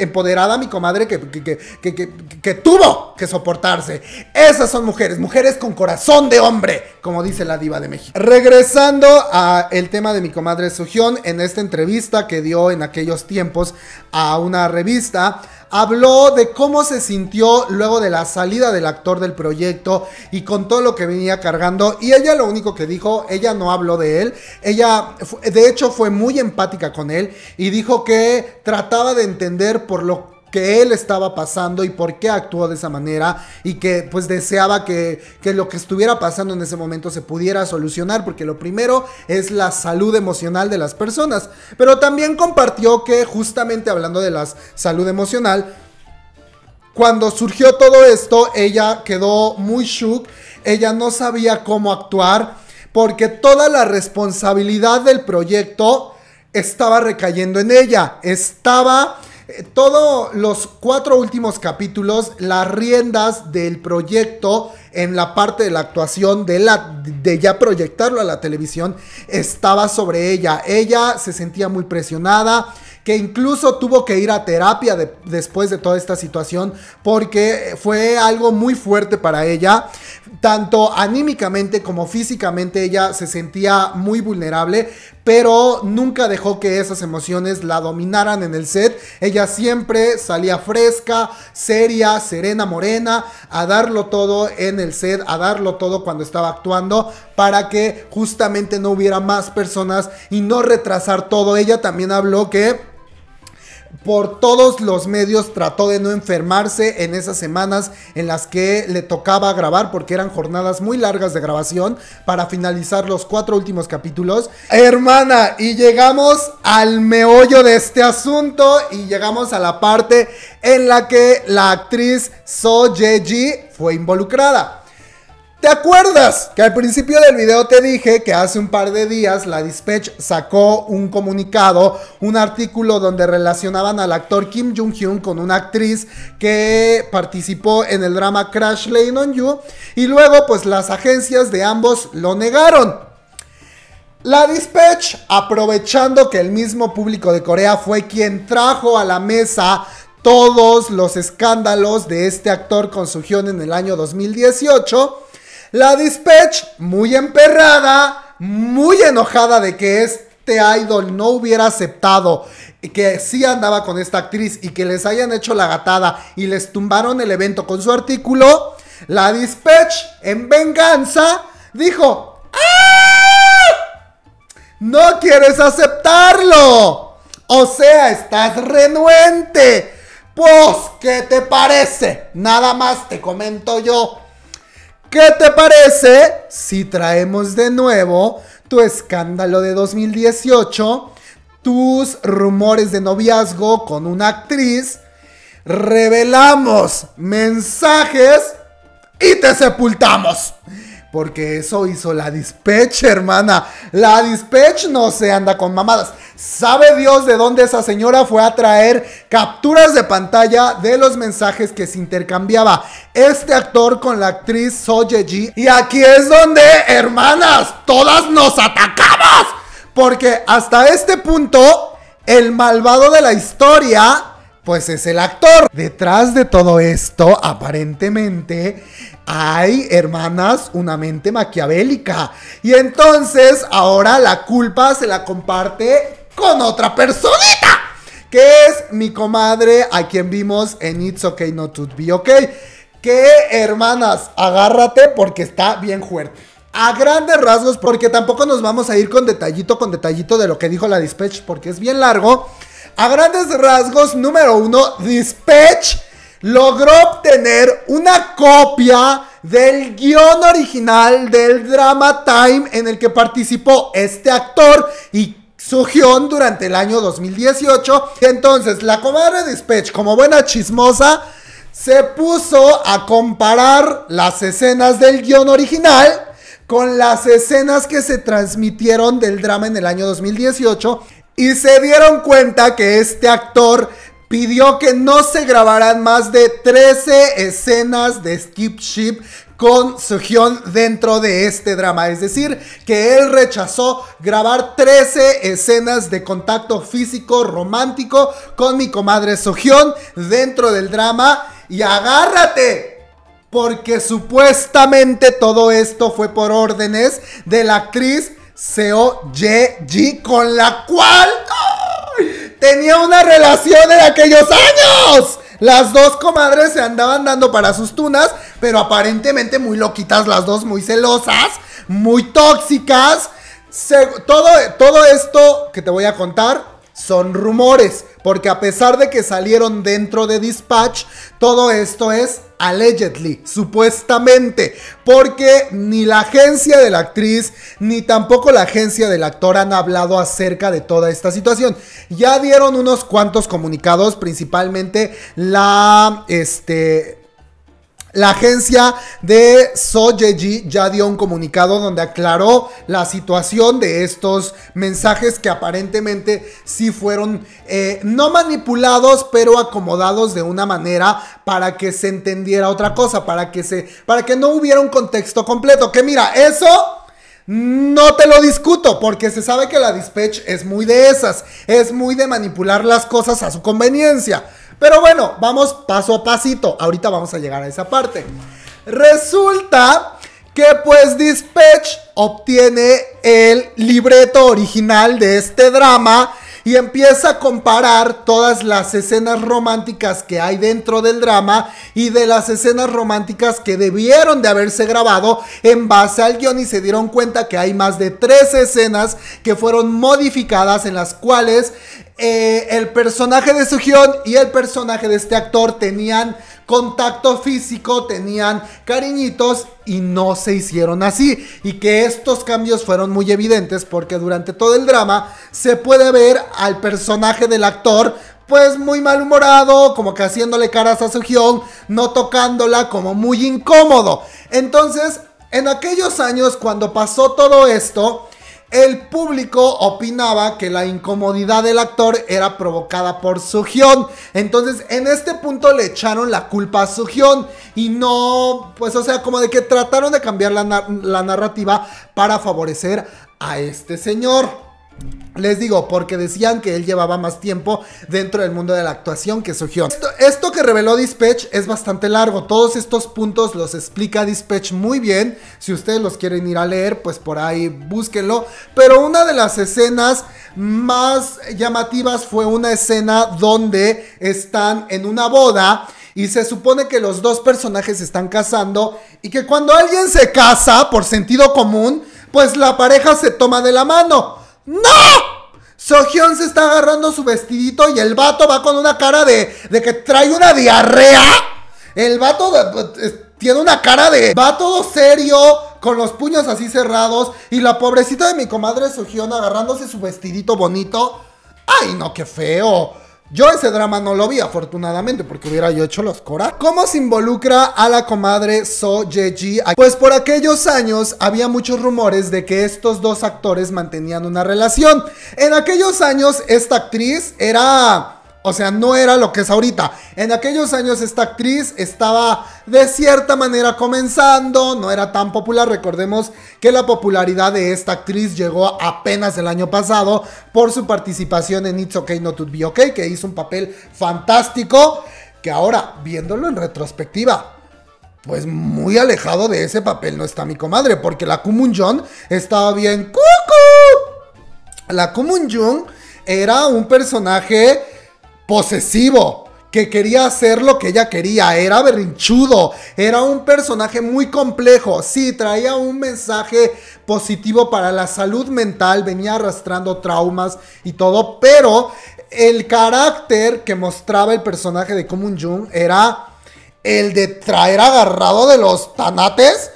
empoderada mi comadre que, que, que, que, que, que tuvo que soportarse. Esas son mujeres, mujeres con corazón de hombre, como dice la diva de México. Regresando al tema de mi comadre Seohyun, en esta entrevista que dio en aquellos tiempos a una revista, habló de cómo se sintió luego de la salida del actor del proyecto y con todo lo que venía cargando. Y ella lo único que dijo, ella no habló de él, ella de hecho fue muy empática con él y dijo que trataba de entender por lo que él estaba pasando y por qué actuó de esa manera, y que pues deseaba que, que lo que estuviera pasando en ese momento se pudiera solucionar, porque lo primero es la salud emocional de las personas. Pero también compartió que, justamente hablando de la salud emocional, cuando surgió todo esto ella quedó muy shook, ella no sabía cómo actuar porque toda la responsabilidad del proyecto estaba recayendo en ella, estaba... Todos los cuatro últimos capítulos, las riendas del proyecto en la parte de la actuación, de, la, de ya proyectarlo a la televisión, estaba sobre ella. Ella se sentía muy presionada, que incluso tuvo que ir a terapia de, después de toda esta situación, porque fue algo muy fuerte para ella. tanto anímicamente como físicamente ella se sentía muy vulnerable, pero nunca dejó que esas emociones la dominaran en el set. Ella siempre salía fresca, seria, serena, morena, a darlo todo en el set, a darlo todo cuando estaba actuando, para que justamente no hubiera más personas y no retrasar todo. Ella también habló que por todos los medios trató de no enfermarse en esas semanas en las que le tocaba grabar, porque eran jornadas muy largas de grabación para finalizar los cuatro últimos capítulos. Hermana, y llegamos al meollo de este asunto y llegamos a la parte en la que la actriz Seo Ye Ji fue involucrada. ¿Te acuerdas que al principio del video te dije que hace un par de días la Dispatch sacó un comunicado, un artículo donde relacionaban al actor Kim Jung Hyun con una actriz que participó en el drama Crash Landing on You? Y luego pues las agencias de ambos lo negaron. La Dispatch, aprovechando que el mismo público de Corea fue quien trajo a la mesa todos los escándalos de este actor con Seohyun en el año dos mil dieciocho... La Dispatch, muy emperrada, muy enojada de que este idol no hubiera aceptado que sí andaba con esta actriz y que les hayan hecho la gatada y les tumbaron el evento con su artículo, la Dispatch, en venganza, dijo: ¡ah! ¡No quieres aceptarlo! O sea, estás renuente. Pues, ¿qué te parece? Nada más te comento yo. ¿Qué te parece si traemos de nuevo tu escándalo de dos mil dieciocho, tus rumores de noviazgo con una actriz, revelamos mensajes y te sepultamos? Porque eso hizo la Dispatch, hermana. La Dispatch no se anda con mamadas. Sabe Dios de dónde esa señora fue a traer capturas de pantalla de los mensajes que se intercambiaba este actor con la actriz Seo Ye Ji. Y aquí es donde, hermanas, todas nos atacamos. Porque hasta este punto, el malvado de la historia pues es el actor. Detrás de todo esto, aparentemente, hay, hermanas, una mente maquiavélica. Y entonces, ahora la culpa se la comparte con otra personita, que es mi comadre, a quien vimos en It's Okay No to Be Okay. Que, hermanas, agárrate porque está bien fuerte. A grandes rasgos, porque tampoco nos vamos a ir con detallito, con detallito de lo que dijo la Dispatch, porque es bien largo. A grandes rasgos, número uno, Dispatch logró obtener una copia del guión original del drama Time en el que participó este actor y Seohyun durante el año dos mil dieciocho. Entonces, la comadre Dispatch, como buena chismosa, se puso a comparar las escenas del guión original con las escenas que se transmitieron del drama en el año dos mil dieciocho. Y se dieron cuenta que este actor pidió que no se grabaran más de trece escenas de skip ship con Seohyun dentro de este drama. Es decir, que él rechazó grabar trece escenas de contacto físico romántico con mi comadre Seohyun dentro del drama. Y agárrate, porque supuestamente todo esto fue por órdenes de la actriz Seo Ye Ji, con la cual ¡ay! Tenía una relación en aquellos años. Las dos comadres se andaban dando para sus tunas, pero aparentemente muy loquitas las dos, muy celosas, muy tóxicas. Se, todo, todo esto que te voy a contar son rumores, porque a pesar de que salieron dentro de Dispatch, todo esto es allegedly, supuestamente, porque ni la agencia de la actriz ni tampoco la agencia del actor han hablado acerca de toda esta situación. Ya dieron unos cuantos comunicados, principalmente la este La agencia de Seo Ye Ji ya dio un comunicado donde aclaró la situación de estos mensajes que aparentemente sí fueron eh, no manipulados, pero acomodados de una manera para que se entendiera otra cosa, para que, se, para que no hubiera un contexto completo. Que mira, eso no te lo discuto, porque se sabe que la Dispatch es muy de esas, es muy de manipular las cosas a su conveniencia. Pero bueno, vamos paso a pasito. Ahorita vamos a llegar a esa parte. Resulta que pues Dispatch obtiene el libreto original de este drama y empieza a comparar todas las escenas románticas que hay dentro del drama y de las escenas románticas que debieron de haberse grabado en base al guión, y se dieron cuenta que hay más de tres escenas que fueron modificadas en las cuales eh, el personaje de Seohyun y el personaje de este actor tenían contacto físico, tenían cariñitos y no se hicieron así, y que estos cambios fueron muy evidentes porque durante todo el drama se puede ver al personaje del actor pues muy malhumorado, como que haciéndole caras a Seohyun, no tocándola, como muy incómodo. Entonces, en aquellos años cuando pasó todo esto, el público opinaba que la incomodidad del actor era provocada por Seohyun. Entonces en este punto le echaron la culpa a Seohyun y no, pues o sea, como de que trataron de cambiar la, la narrativa para favorecer a este señor. Les digo, porque decían que él llevaba más tiempo dentro del mundo de la actuación que Seohyun. Esto, esto que reveló Dispatch es bastante largo. Todos estos puntos los explica Dispatch muy bien. Si ustedes los quieren ir a leer, pues por ahí búsquenlo. Pero una de las escenas más llamativas fue una escena donde están en una boda y se supone que los dos personajes se están casando, y que cuando alguien se casa, por sentido común, pues la pareja se toma de la mano. ¡No! Seohyun se está agarrando su vestidito y el vato va con una cara de, de que trae una diarrea. El vato de, de, tiene una cara de... Va todo serio, con los puños así cerrados, y la pobrecita de mi comadre Seohyun agarrándose su vestidito bonito. ¡Ay, no, qué feo! Yo ese drama no lo vi, afortunadamente, porque hubiera yo hecho los corajes. ¿Cómo se involucra a la comadre Seo Ye Ji? Pues por aquellos años había muchos rumores de que estos dos actores mantenían una relación. En aquellos años esta actriz era... O sea, no era lo que es ahorita. En aquellos años esta actriz estaba de cierta manera comenzando, no era tan popular. Recordemos que la popularidad de esta actriz llegó apenas el año pasado por su participación en It's Okay No to Be Okay, que hizo un papel fantástico, que ahora, viéndolo en retrospectiva, pues muy alejado de ese papel no está mi comadre, porque la Kim Jung Hyun estaba bien cucú. La Kim Jung Hyun era un personaje... posesivo, que quería hacer lo que ella quería, era berrinchudo, era un personaje muy complejo. Sí, traía un mensaje positivo para la salud mental, venía arrastrando traumas y todo, pero el carácter que mostraba el personaje de Kim Jung Hyun era el de traer agarrado de los tanates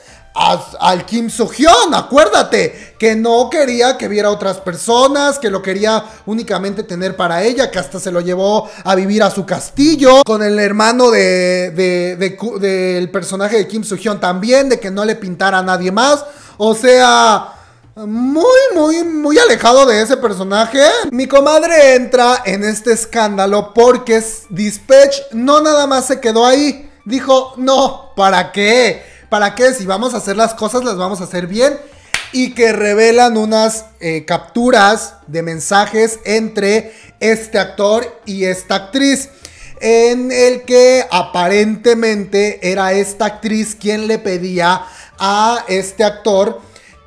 al Kim Seohyun. Acuérdate que no quería que viera otras personas, que lo quería únicamente tener para ella, que hasta se lo llevó a vivir a su castillo. Con el hermano de, de, de, de, del personaje de Kim Seohyun también, de que no le pintara a nadie más. O sea, muy, muy, muy alejado de ese personaje. Mi comadre entra en este escándalo porque Dispatch no nada más se quedó ahí. Dijo, no, ¿para qué? ¿Para qué? Si vamos a hacer las cosas, las vamos a hacer bien. Y que revelan unas eh, capturas de mensajes entre este actor y esta actriz, en el que aparentemente era esta actriz quien le pedía a este actor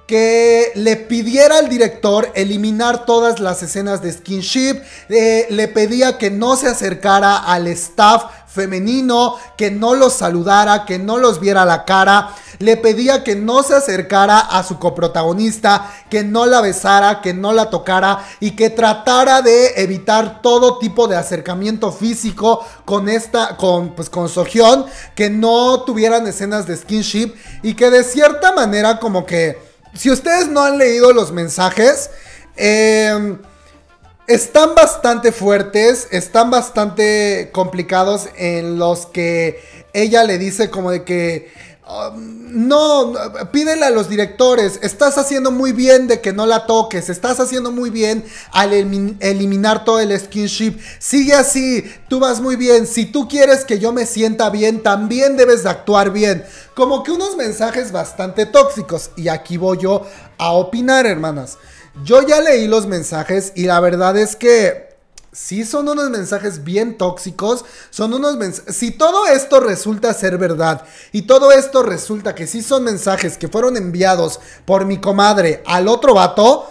que le pidiera al director eliminar todas las escenas de skinship, eh, le pedía que no se acercara al staff femenino, que no los saludara, que no los viera la cara, le pedía que no se acercara a su coprotagonista, que no la besara, que no la tocara y que tratara de evitar todo tipo de acercamiento físico con esta, con, pues, con Seohyun, que no tuvieran escenas de skinship, y que de cierta manera, como que, si ustedes no han leído los mensajes, eh... están bastante fuertes, están bastante complicados, en los que ella le dice como de que um, no, pídele a los directores, estás haciendo muy bien de que no la toques, estás haciendo muy bien al elim eliminar todo el skinship, sigue así, tú vas muy bien, si tú quieres que yo me sienta bien, también debes de actuar bien. Como que unos mensajes bastante tóxicos, y aquí voy yo a opinar, hermanas. Yo ya leí los mensajes y la verdad es que sí son unos mensajes bien tóxicos, son unos mensajes... Si todo esto resulta ser verdad y todo esto resulta que sí son mensajes que fueron enviados por mi comadre al otro vato,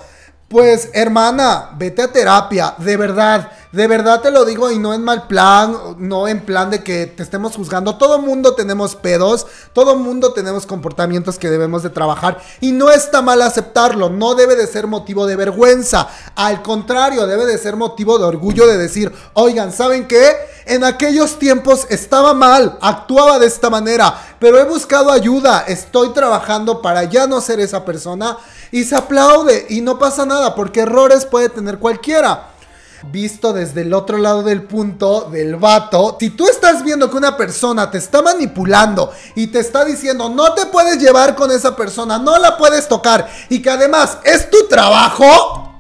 pues hermana, vete a terapia, de verdad, de verdad te lo digo, y no en mal plan, no en plan de que te estemos juzgando. Todo mundo tenemos pedos, todo mundo tenemos comportamientos que debemos de trabajar y no está mal aceptarlo, no debe de ser motivo de vergüenza, al contrario, debe de ser motivo de orgullo de decir, oigan, ¿saben qué? En aquellos tiempos estaba mal, actuaba de esta manera, pero he buscado ayuda, estoy trabajando para ya no ser esa persona, y se aplaude y no pasa nada, porque errores puede tener cualquiera. Visto desde el otro lado del punto del vato, si tú estás viendo que una persona te está manipulando y te está diciendo no te puedes llevar con esa persona, no la puedes tocar, y que además es tu trabajo,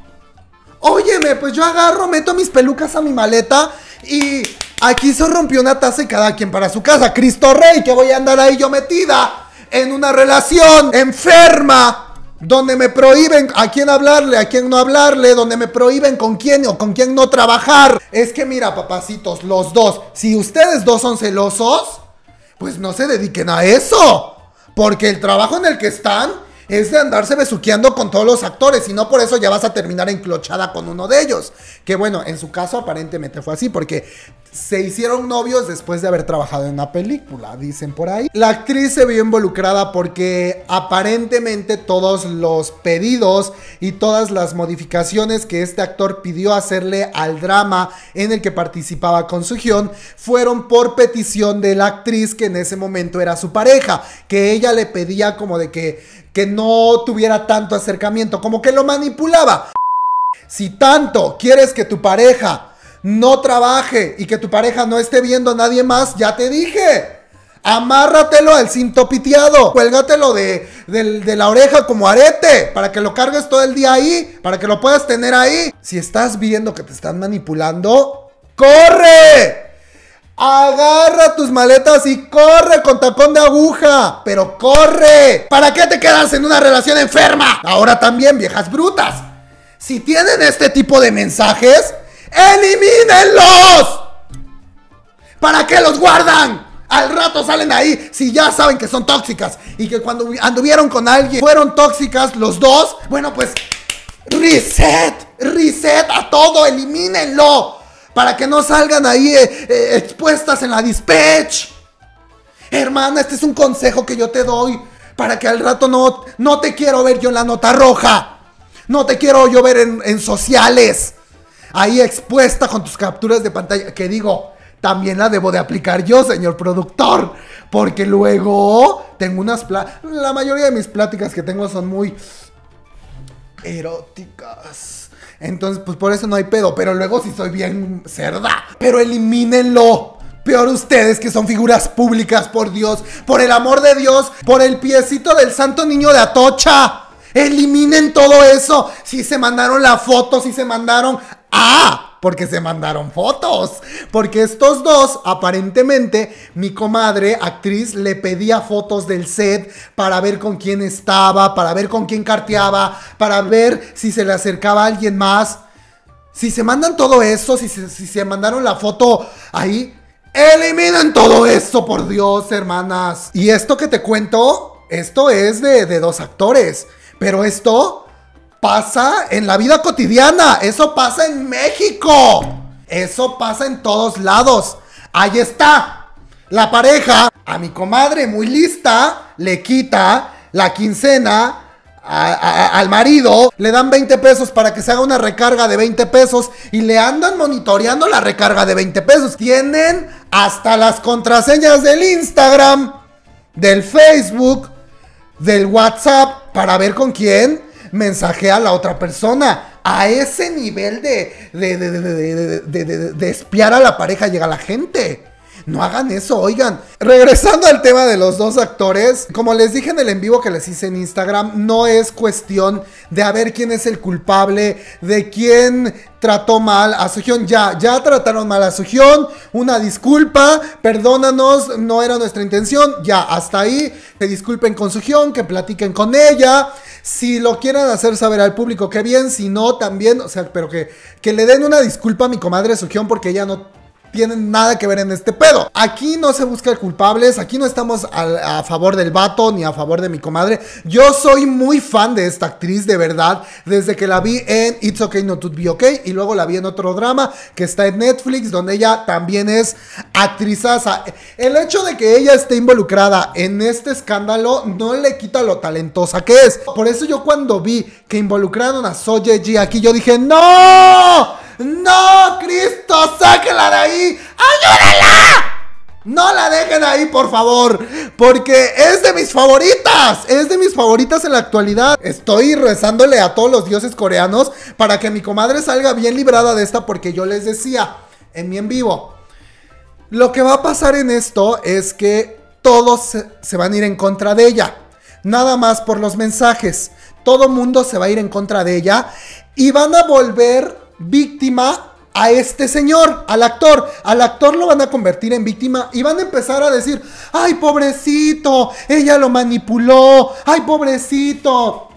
óyeme, pues yo agarro, meto mis pelucas a mi maleta y aquí se rompió una taza y cada quien para su casa. Cristo Rey, que voy a andar ahí yo metida en una relación enferma, donde me prohíben a quién hablarle, a quién no hablarle, donde me prohíben con quién o con quién no trabajar. Es que mira, papacitos, los dos, si ustedes dos son celosos, pues no se dediquen a eso, porque el trabajo en el que están es de andarse besuqueando con todos los actores, y no por eso ya vas a terminar enclochada con uno de ellos. Que bueno, en su caso aparentemente fue así, porque se hicieron novios después de haber trabajado en una película, dicen por ahí. La actriz se vio involucrada porque aparentemente todos los pedidos y todas las modificaciones que este actor pidió hacerle al drama en el que participaba con Seohyun fueron por petición de la actriz, que en ese momento era su pareja, que ella le pedía como de que, que no tuviera tanto acercamiento, como que lo manipulaba. Si tanto quieres que tu pareja no trabaje y que tu pareja no esté viendo a nadie más, ya te dije, amárratelo al cinto piteado, cuélgatelo de, de, de la oreja como arete, para que lo cargues todo el día ahí, para que lo puedas tener ahí. Si estás viendo que te están manipulando, ¡corre! Agarra tus maletas y corre con tacón de aguja, pero corre. ¿Para qué te quedas en una relación enferma? Ahora también, viejas brutas, si tienen este tipo de mensajes, ¡elimínenlos! ¿Para qué los guardan? Al rato salen ahí, si ya saben que son tóxicas y que cuando anduvieron con alguien fueron tóxicas los dos. Bueno, pues reset, reset a todo, elimínenlo, para que no salgan ahí eh, eh, expuestas en la Dispatch. Hermana, este es un consejo que yo te doy, para que al rato no, no te quiero ver yo en la nota roja, no te quiero yo ver en, en sociales, ahí expuesta con tus capturas de pantalla. Que digo, también la debo de aplicar yo, señor productor, porque luego tengo unas... La mayoría de mis pláticas que tengo son muy eróticas, entonces pues por eso no hay pedo, pero luego sí soy bien cerda. Pero elimínenlo, peor ustedes que son figuras públicas, por Dios, por el amor de Dios, por el piecito del santo niño de Atocha, eliminen todo eso. Si se mandaron la foto, si se mandaron... ¡Ah! Porque se mandaron fotos, porque estos dos, aparentemente, mi comadre, actriz, le pedía fotos del set para ver con quién estaba, para ver con quién carteaba, para ver si se le acercaba a alguien más. Si se mandan todo eso, si se, si se mandaron la foto ahí, ¡eliminen todo eso, por Dios, hermanas! Y esto que te cuento, esto es de, de dos actores, pero esto... pasa en la vida cotidiana, eso pasa en México, eso pasa en todos lados. Ahí está, la pareja, a mi comadre muy lista, le quita la quincena a, a, al marido, le dan veinte pesos para que se haga una recarga de veinte pesos y le andan monitoreando la recarga de veinte pesos. Tienen hasta las contraseñas del Instagram, del Facebook, del WhatsApp, para ver con quién mensajea a la otra persona. A ese nivel de de, de, de, de, de, de, de espiar a la pareja llega la gente. No hagan eso, oigan. Regresando al tema de los dos actores, como les dije en el en vivo que les hice en Instagram, no es cuestión de a ver quién es el culpable, de quién trató mal a Seohyun. Ya, ya trataron mal a Seohyun, una disculpa, perdónanos, no era nuestra intención, ya, hasta ahí. Que disculpen con Seohyun, que platiquen con ella, si lo quieran hacer saber al público, qué bien, si no, también, o sea, pero que, que le den una disculpa a mi comadre Seohyun, porque ella no tienen nada que ver en este pedo. Aquí no se busca culpables, aquí no estamos a, a favor del vato, ni a favor de mi comadre. Yo soy muy fan de esta actriz, de verdad, desde que la vi en It's Okay No to Be Okay, y luego la vi en otro drama que está en Netflix, donde ella también es actrizaza. El hecho de que ella esté involucrada en este escándalo no le quita lo talentosa que es. Por eso yo cuando vi que involucraron a Seo Ye Ji aquí, yo dije, ¡no! ¡No, Cristo! ¡Sáquela de ahí! ¡Ayúdala! No la dejen ahí, por favor, porque es de mis favoritas, es de mis favoritas en la actualidad. Estoy rezándole a todos los dioses coreanos para que mi comadre salga bien librada de esta, porque yo les decía en mi en vivo, lo que va a pasar en esto es que todos se van a ir en contra de ella. Nada más por los mensajes, todo mundo se va a ir en contra de ella y van a volver víctima a este señor, al actor. Al actor lo van a convertir en víctima y van a empezar a decir, ay, pobrecito, ella lo manipuló, ay, pobrecito,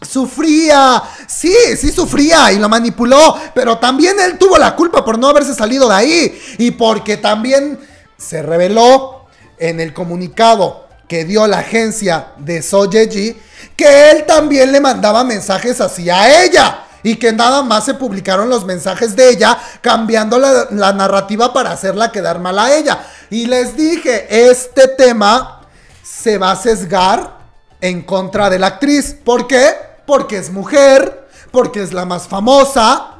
sufría, sí, sí sufría y lo manipuló, pero también él tuvo la culpa por no haberse salido de ahí, y porque también se reveló en el comunicado que dio la agencia de Seo Ye Ji que él también le mandaba mensajes así a ella. Y que nada más se publicaron los mensajes de ella, cambiando la, la narrativa para hacerla quedar mal a ella. Y les dije, este tema se va a sesgar en contra de la actriz. ¿Por qué? Porque es mujer, porque es la más famosa.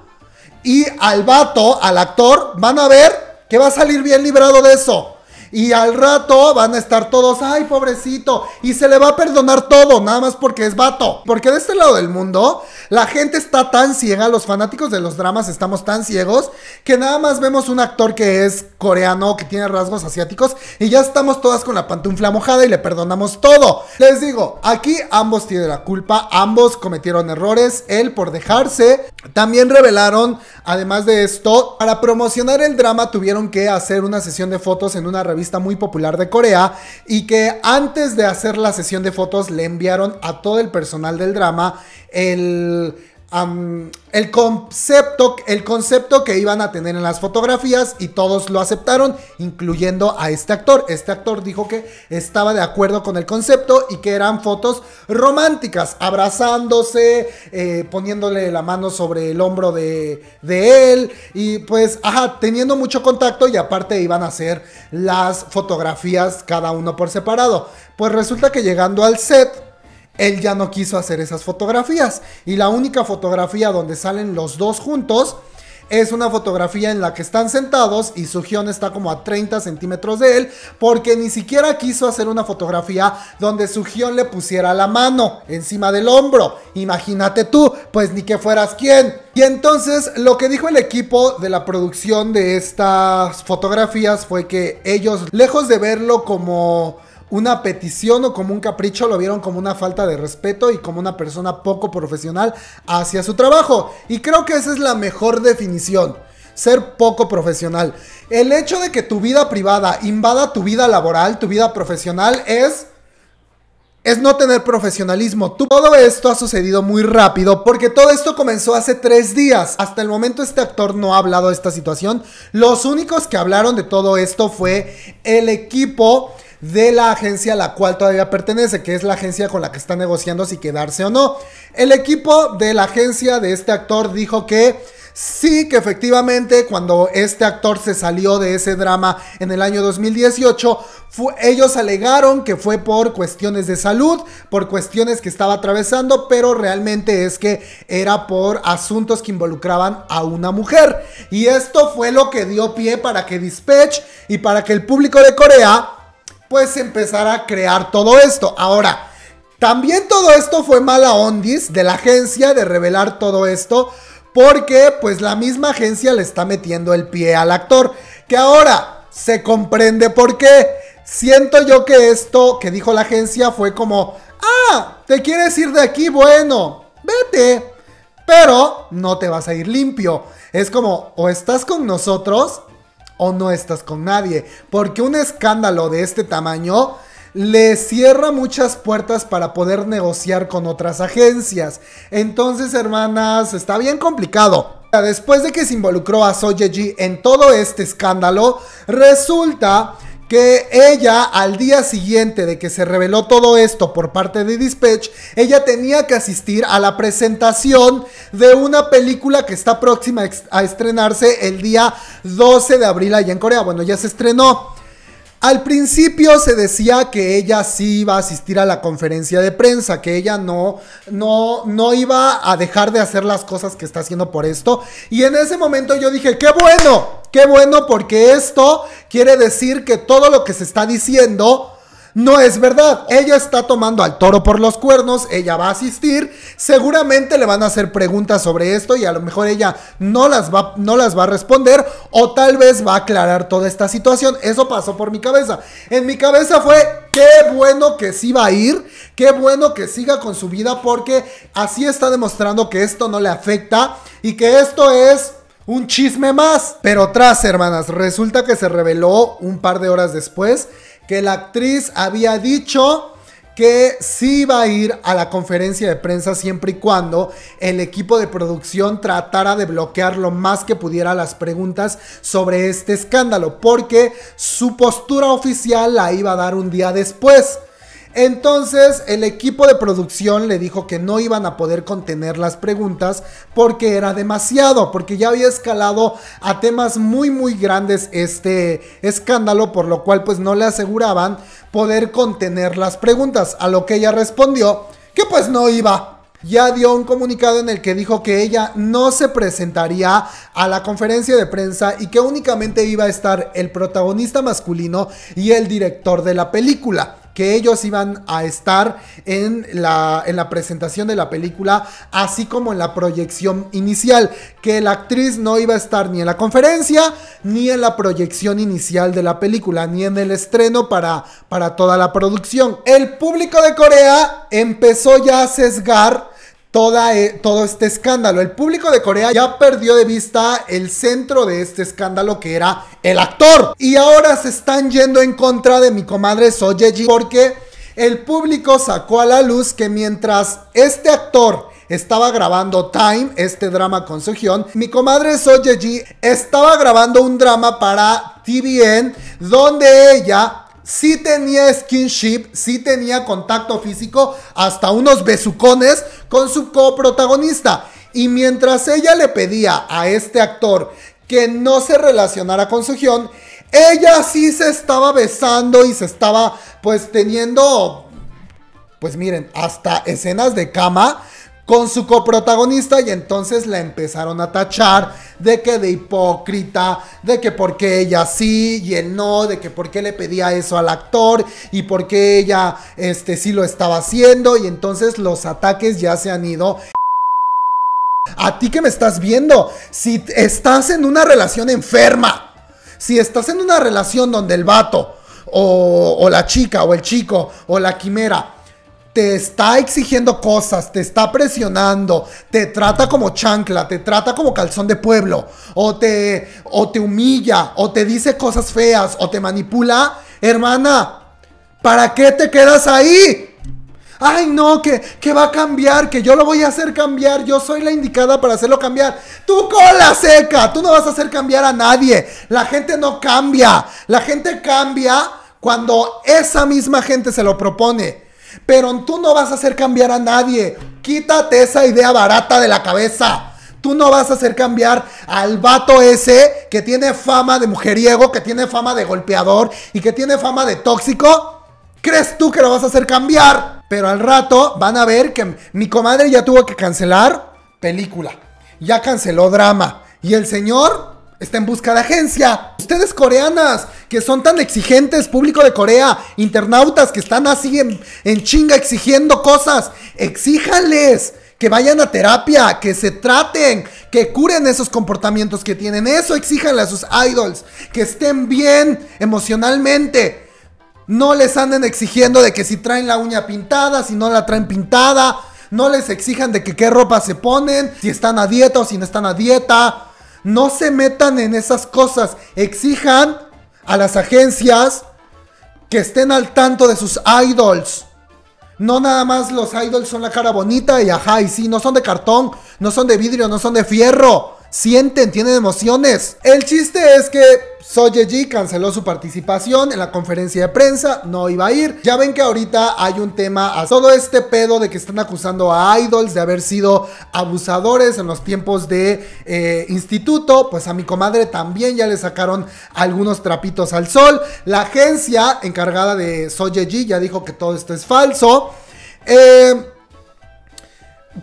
Y al vato, al actor, van a ver que va a salir bien librado de eso. Y al rato van a estar todos, ay, pobrecito, y se le va a perdonar todo, nada más porque es vato. Porque de este lado del mundo, la gente está tan ciega, los fanáticos de los dramas estamos tan ciegos, que nada más vemos un actor que es coreano, que tiene rasgos asiáticos, y ya estamos todas con la pantufla mojada y le perdonamos todo. Les digo, aquí ambos tienen la culpa, ambos cometieron errores, él por dejarse. También revelaron, además de esto, para promocionar el drama tuvieron que hacer una sesión de fotos en una revista muy popular de Corea, y que antes de hacer la sesión de fotos le enviaron a todo el personal del drama el, um, el, concepto, el concepto que iban a tener en las fotografías, y todos lo aceptaron, incluyendo a este actor. Este actor dijo que estaba de acuerdo con el concepto y que eran fotos románticas, abrazándose, eh, poniéndole la mano sobre el hombro de, de él, y pues, ajá, teniendo mucho contacto, y aparte iban a hacer las fotografías cada uno por separado. Pues resulta que llegando al set, él ya no quiso hacer esas fotografías, y la única fotografía donde salen los dos juntos es una fotografía en la que están sentados y Seohyun está como a treinta centímetros de él, porque ni siquiera quiso hacer una fotografía donde Seohyun le pusiera la mano encima del hombro. Imagínate tú, pues ni que fueras quién. Y entonces lo que dijo el equipo de la producción de estas fotografías fue que ellos, lejos de verlo como una petición o como un capricho, lo vieron como una falta de respeto y como una persona poco profesional hacia su trabajo. Y creo que esa es la mejor definición, ser poco profesional. El hecho de que tu vida privada invada tu vida laboral, tu vida profesional, es... es no tener profesionalismo. Todo esto ha sucedido muy rápido, porque todo esto comenzó hace tres días. Hasta el momento este actor no ha hablado de esta situación. Los únicos que hablaron de todo esto fue el equipo de la agencia a la cual todavía pertenece, que es la agencia con la que está negociando si quedarse o no. El equipo de la agencia de este actor dijo que sí, que efectivamente cuando este actor se salió de ese drama en el año dos mil dieciocho, fue, ellos alegaron que fue por cuestiones de salud, por cuestiones que estaba atravesando, pero realmente es que era por asuntos que involucraban a una mujer. Y esto fue lo que dio pie para que Dispatch y para que el público de Corea pues empezar a crear todo esto. Ahora, también todo esto fue mala ondis de la agencia de revelar todo esto, porque pues la misma agencia le está metiendo el pie al actor. Que ahora, se comprende por qué. Siento yo que esto que dijo la agencia fue como, ah, te quieres ir de aquí, bueno, vete, pero no te vas a ir limpio. Es como, o estás con nosotros o no estás con nadie, porque un escándalo de este tamaño le cierra muchas puertas para poder negociar con otras agencias. Entonces, hermanas, está bien complicado. Después de que se involucró a Seo Ye Ji en todo este escándalo, resulta que ella, al día siguiente de que se reveló todo esto por parte de Dispatch, ella tenía que asistir a la presentación de una película que está próxima a estrenarse el día doce de abril allá en Corea. Bueno, ya se estrenó. Al principio se decía que ella sí iba a asistir a la conferencia de prensa, que ella no, no, no iba a dejar de hacer las cosas que está haciendo por esto. Y en ese momento yo dije, ¡qué bueno! ¡Qué bueno! Porque esto quiere decir que todo lo que se está diciendo no es verdad. Ella está tomando al toro por los cuernos, ella va a asistir, seguramente le van a hacer preguntas sobre esto y a lo mejor ella no las va, no las va a responder, o tal vez va a aclarar toda esta situación. Eso pasó por mi cabeza. En mi cabeza fue, qué bueno que sí va a ir, qué bueno que siga con su vida, porque así está demostrando que esto no le afecta y que esto es un chisme más. Pero tras, hermanas, resulta que se reveló un par de horas después que la actriz había dicho que sí iba a ir a la conferencia de prensa siempre y cuando el equipo de producción tratara de bloquear lo más que pudiera las preguntas sobre este escándalo, porque su postura oficial la iba a dar un día después. Entonces el equipo de producción le dijo que no iban a poder contener las preguntas porque era demasiado, porque ya había escalado a temas muy muy grandes este escándalo, por lo cual pues no le aseguraban poder contener las preguntas, a lo que ella respondió que pues no iba. Ya dio un comunicado en el que dijo que ella no se presentaría a la conferencia de prensa y que únicamente iba a estar el protagonista masculino y el director de la película, que ellos iban a estar en la, en la presentación de la película, así como en la proyección inicial, que la actriz no iba a estar ni en la conferencia, ni en la proyección inicial de la película, ni en el estreno para, para toda la producción. El público de Corea empezó ya a sesgar Toda, eh, todo este escándalo. El público de Corea ya perdió de vista el centro de este escándalo, que era el actor, y ahora se están yendo en contra de mi comadre Seo Ye Ji, porque el público sacó a la luz que mientras este actor estaba grabando Time, este drama con Seohyun, mi comadre Seo Ye Ji estaba grabando un drama para T V N donde ella sí tenía skinship, sí tenía contacto físico, hasta unos besucones con su coprotagonista. Y mientras ella le pedía a este actor que no se relacionara con Seohyun, ella sí se estaba besando y se estaba pues teniendo, pues miren, hasta escenas de cama con su coprotagonista. Y entonces la empezaron a tachar de que de hipócrita, de que por qué ella sí y él no, de que por qué le pedía eso al actor y por qué ella este, sí lo estaba haciendo. Y entonces los ataques ya se han ido. A ti que me estás viendo, si estás en una relación enferma, si estás en una relación donde el vato o, o la chica o el chico o la quimera te está exigiendo cosas, te está presionando, te trata como chancla, te trata como calzón de pueblo, o te, o te humilla, o te dice cosas feas, o te manipula, hermana, ¿para qué te quedas ahí? Ay, no, que, que va a cambiar, que yo lo voy a hacer cambiar, yo soy la indicada para hacerlo cambiar. ¡Tu cola seca! Tú no vas a hacer cambiar a nadie. La gente no cambia. La gente cambia cuando esa misma gente se lo propone. Pero tú no vas a hacer cambiar a nadie. Quítate esa idea barata de la cabeza. Tú no vas a hacer cambiar al vato ese que tiene fama de mujeriego, que tiene fama de golpeador y que tiene fama de tóxico. ¿Crees tú que lo vas a hacer cambiar? Pero al rato van a ver que mi comadre ya tuvo que cancelar película, ya canceló drama, y el señor está en busca de agencia. Ustedes, coreanas, que son tan exigentes, público de Corea, internautas que están así en, en chinga exigiendo cosas, exíjanles que vayan a terapia, que se traten, que curen esos comportamientos que tienen. Eso exíjanle a sus idols, que estén bien emocionalmente. No les anden exigiendo de que si traen la uña pintada, si no la traen pintada. No les exijan de que qué ropa se ponen, si están a dieta o si no están a dieta. No se metan en esas cosas. Exijan a las agencias que estén al tanto de sus idols. No nada más los idols son la cara bonita y ajá, y sí, no son de cartón, no son de vidrio, no son de fierro. Sienten, tienen emociones. El chiste es que Seo Ye Ji canceló su participación en la conferencia de prensa, no iba a ir. Ya ven que ahorita hay un tema a todo este pedo de que están acusando a idols de haber sido abusadores en los tiempos de eh, instituto. Pues a mi comadre también ya le sacaron algunos trapitos al sol. La agencia encargada de Seo Ye Ji ya dijo que todo esto es falso. Eh...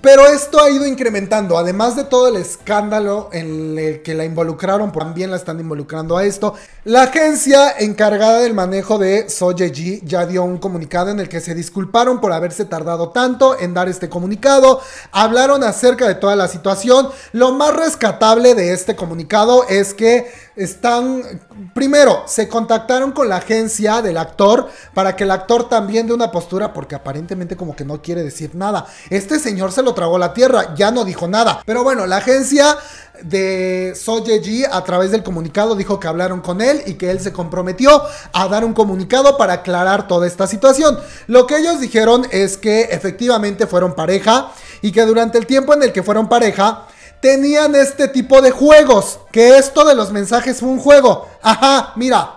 Pero esto ha ido incrementando, además de todo el escándalo en el que la involucraron, también la están involucrando a esto. La agencia encargada del manejo de Seo Ye Ji ya dio un comunicado en el que se disculparon por haberse tardado tanto en dar este comunicado. Hablaron acerca de toda la situación. Lo más rescatable de este comunicado es que están... Primero, se contactaron con la agencia del actor para que el actor también dé una postura, porque aparentemente como que no quiere decir nada. Este señor se lo tragó la tierra, ya no dijo nada. Pero bueno, la agencia de Seo Ye Ji a través del comunicado dijo que hablaron con él y que él se comprometió a dar un comunicado para aclarar toda esta situación. Lo que ellos dijeron es que efectivamente fueron pareja y que durante el tiempo en el que fueron pareja tenían este tipo de juegos, que esto de los mensajes fue un juego. Ajá, mira.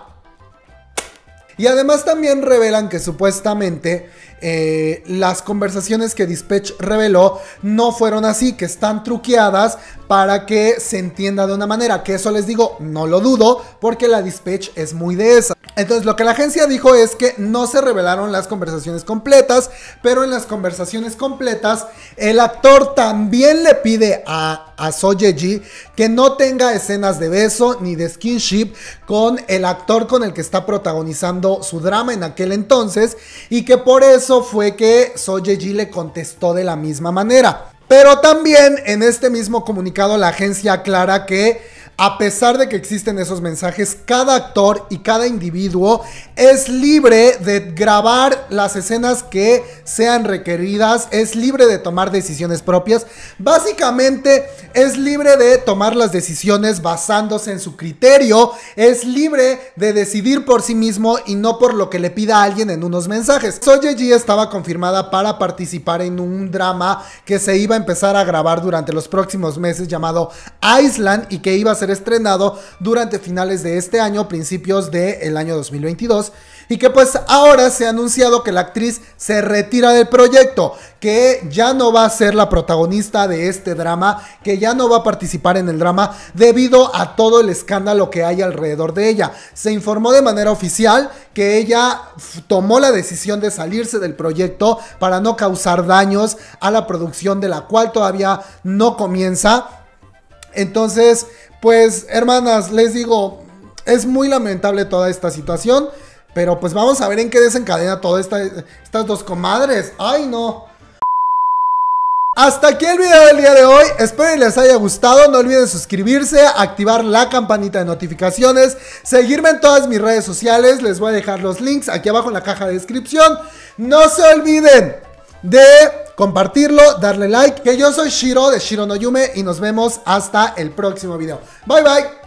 Y además también revelan que supuestamente eh, las conversaciones que Dispatch reveló no fueron así, que están truqueadas para que se entienda de una manera, que eso les digo, no lo dudo, porque la Dispatch es muy de esa. Entonces lo que la agencia dijo es que no se revelaron las conversaciones completas, pero en las conversaciones completas el actor también le pide a, a Seo Ye Ji que no tenga escenas de beso ni de skinship con el actor con el que está protagonizando su drama en aquel entonces, y que por eso fue que Seo Ye Ji le contestó de la misma manera. Pero también en este mismo comunicado la agencia aclara que a pesar de que existen esos mensajes, cada actor y cada individuo es libre de grabar las escenas que sean requeridas, es libre de tomar decisiones propias, básicamente es libre de tomar las decisiones basándose en su criterio, es libre de decidir por sí mismo y no por lo que le pida a alguien en unos mensajes. Seo Ye Ji estaba confirmada para participar en un drama que se iba a empezar a grabar durante los próximos meses llamado Iceland, y que iba a ser estrenado durante finales de este año, principios del año dos mil veintidós, y que pues ahora se ha anunciado que la actriz se retira del proyecto, que ya no va a ser la protagonista de este drama, que ya no va a participar en el drama debido a todo el escándalo que hay alrededor de ella. Se informó de manera oficial que ella tomó la decisión de salirse del proyecto para no causar daños a la producción, de la cual todavía no comienza. Entonces, pues, hermanas, les digo, es muy lamentable toda esta situación, pero pues vamos a ver en qué desencadena todas esta, estas dos comadres. ¡Ay, no! Hasta aquí el video del día de hoy, espero les haya gustado, no olviden suscribirse, activar la campanita de notificaciones, seguirme en todas mis redes sociales, les voy a dejar los links aquí abajo en la caja de descripción. No se olviden de compartirlo, darle like, que yo soy Shiro de Shiro no Yume y nos vemos hasta el próximo video. Bye bye.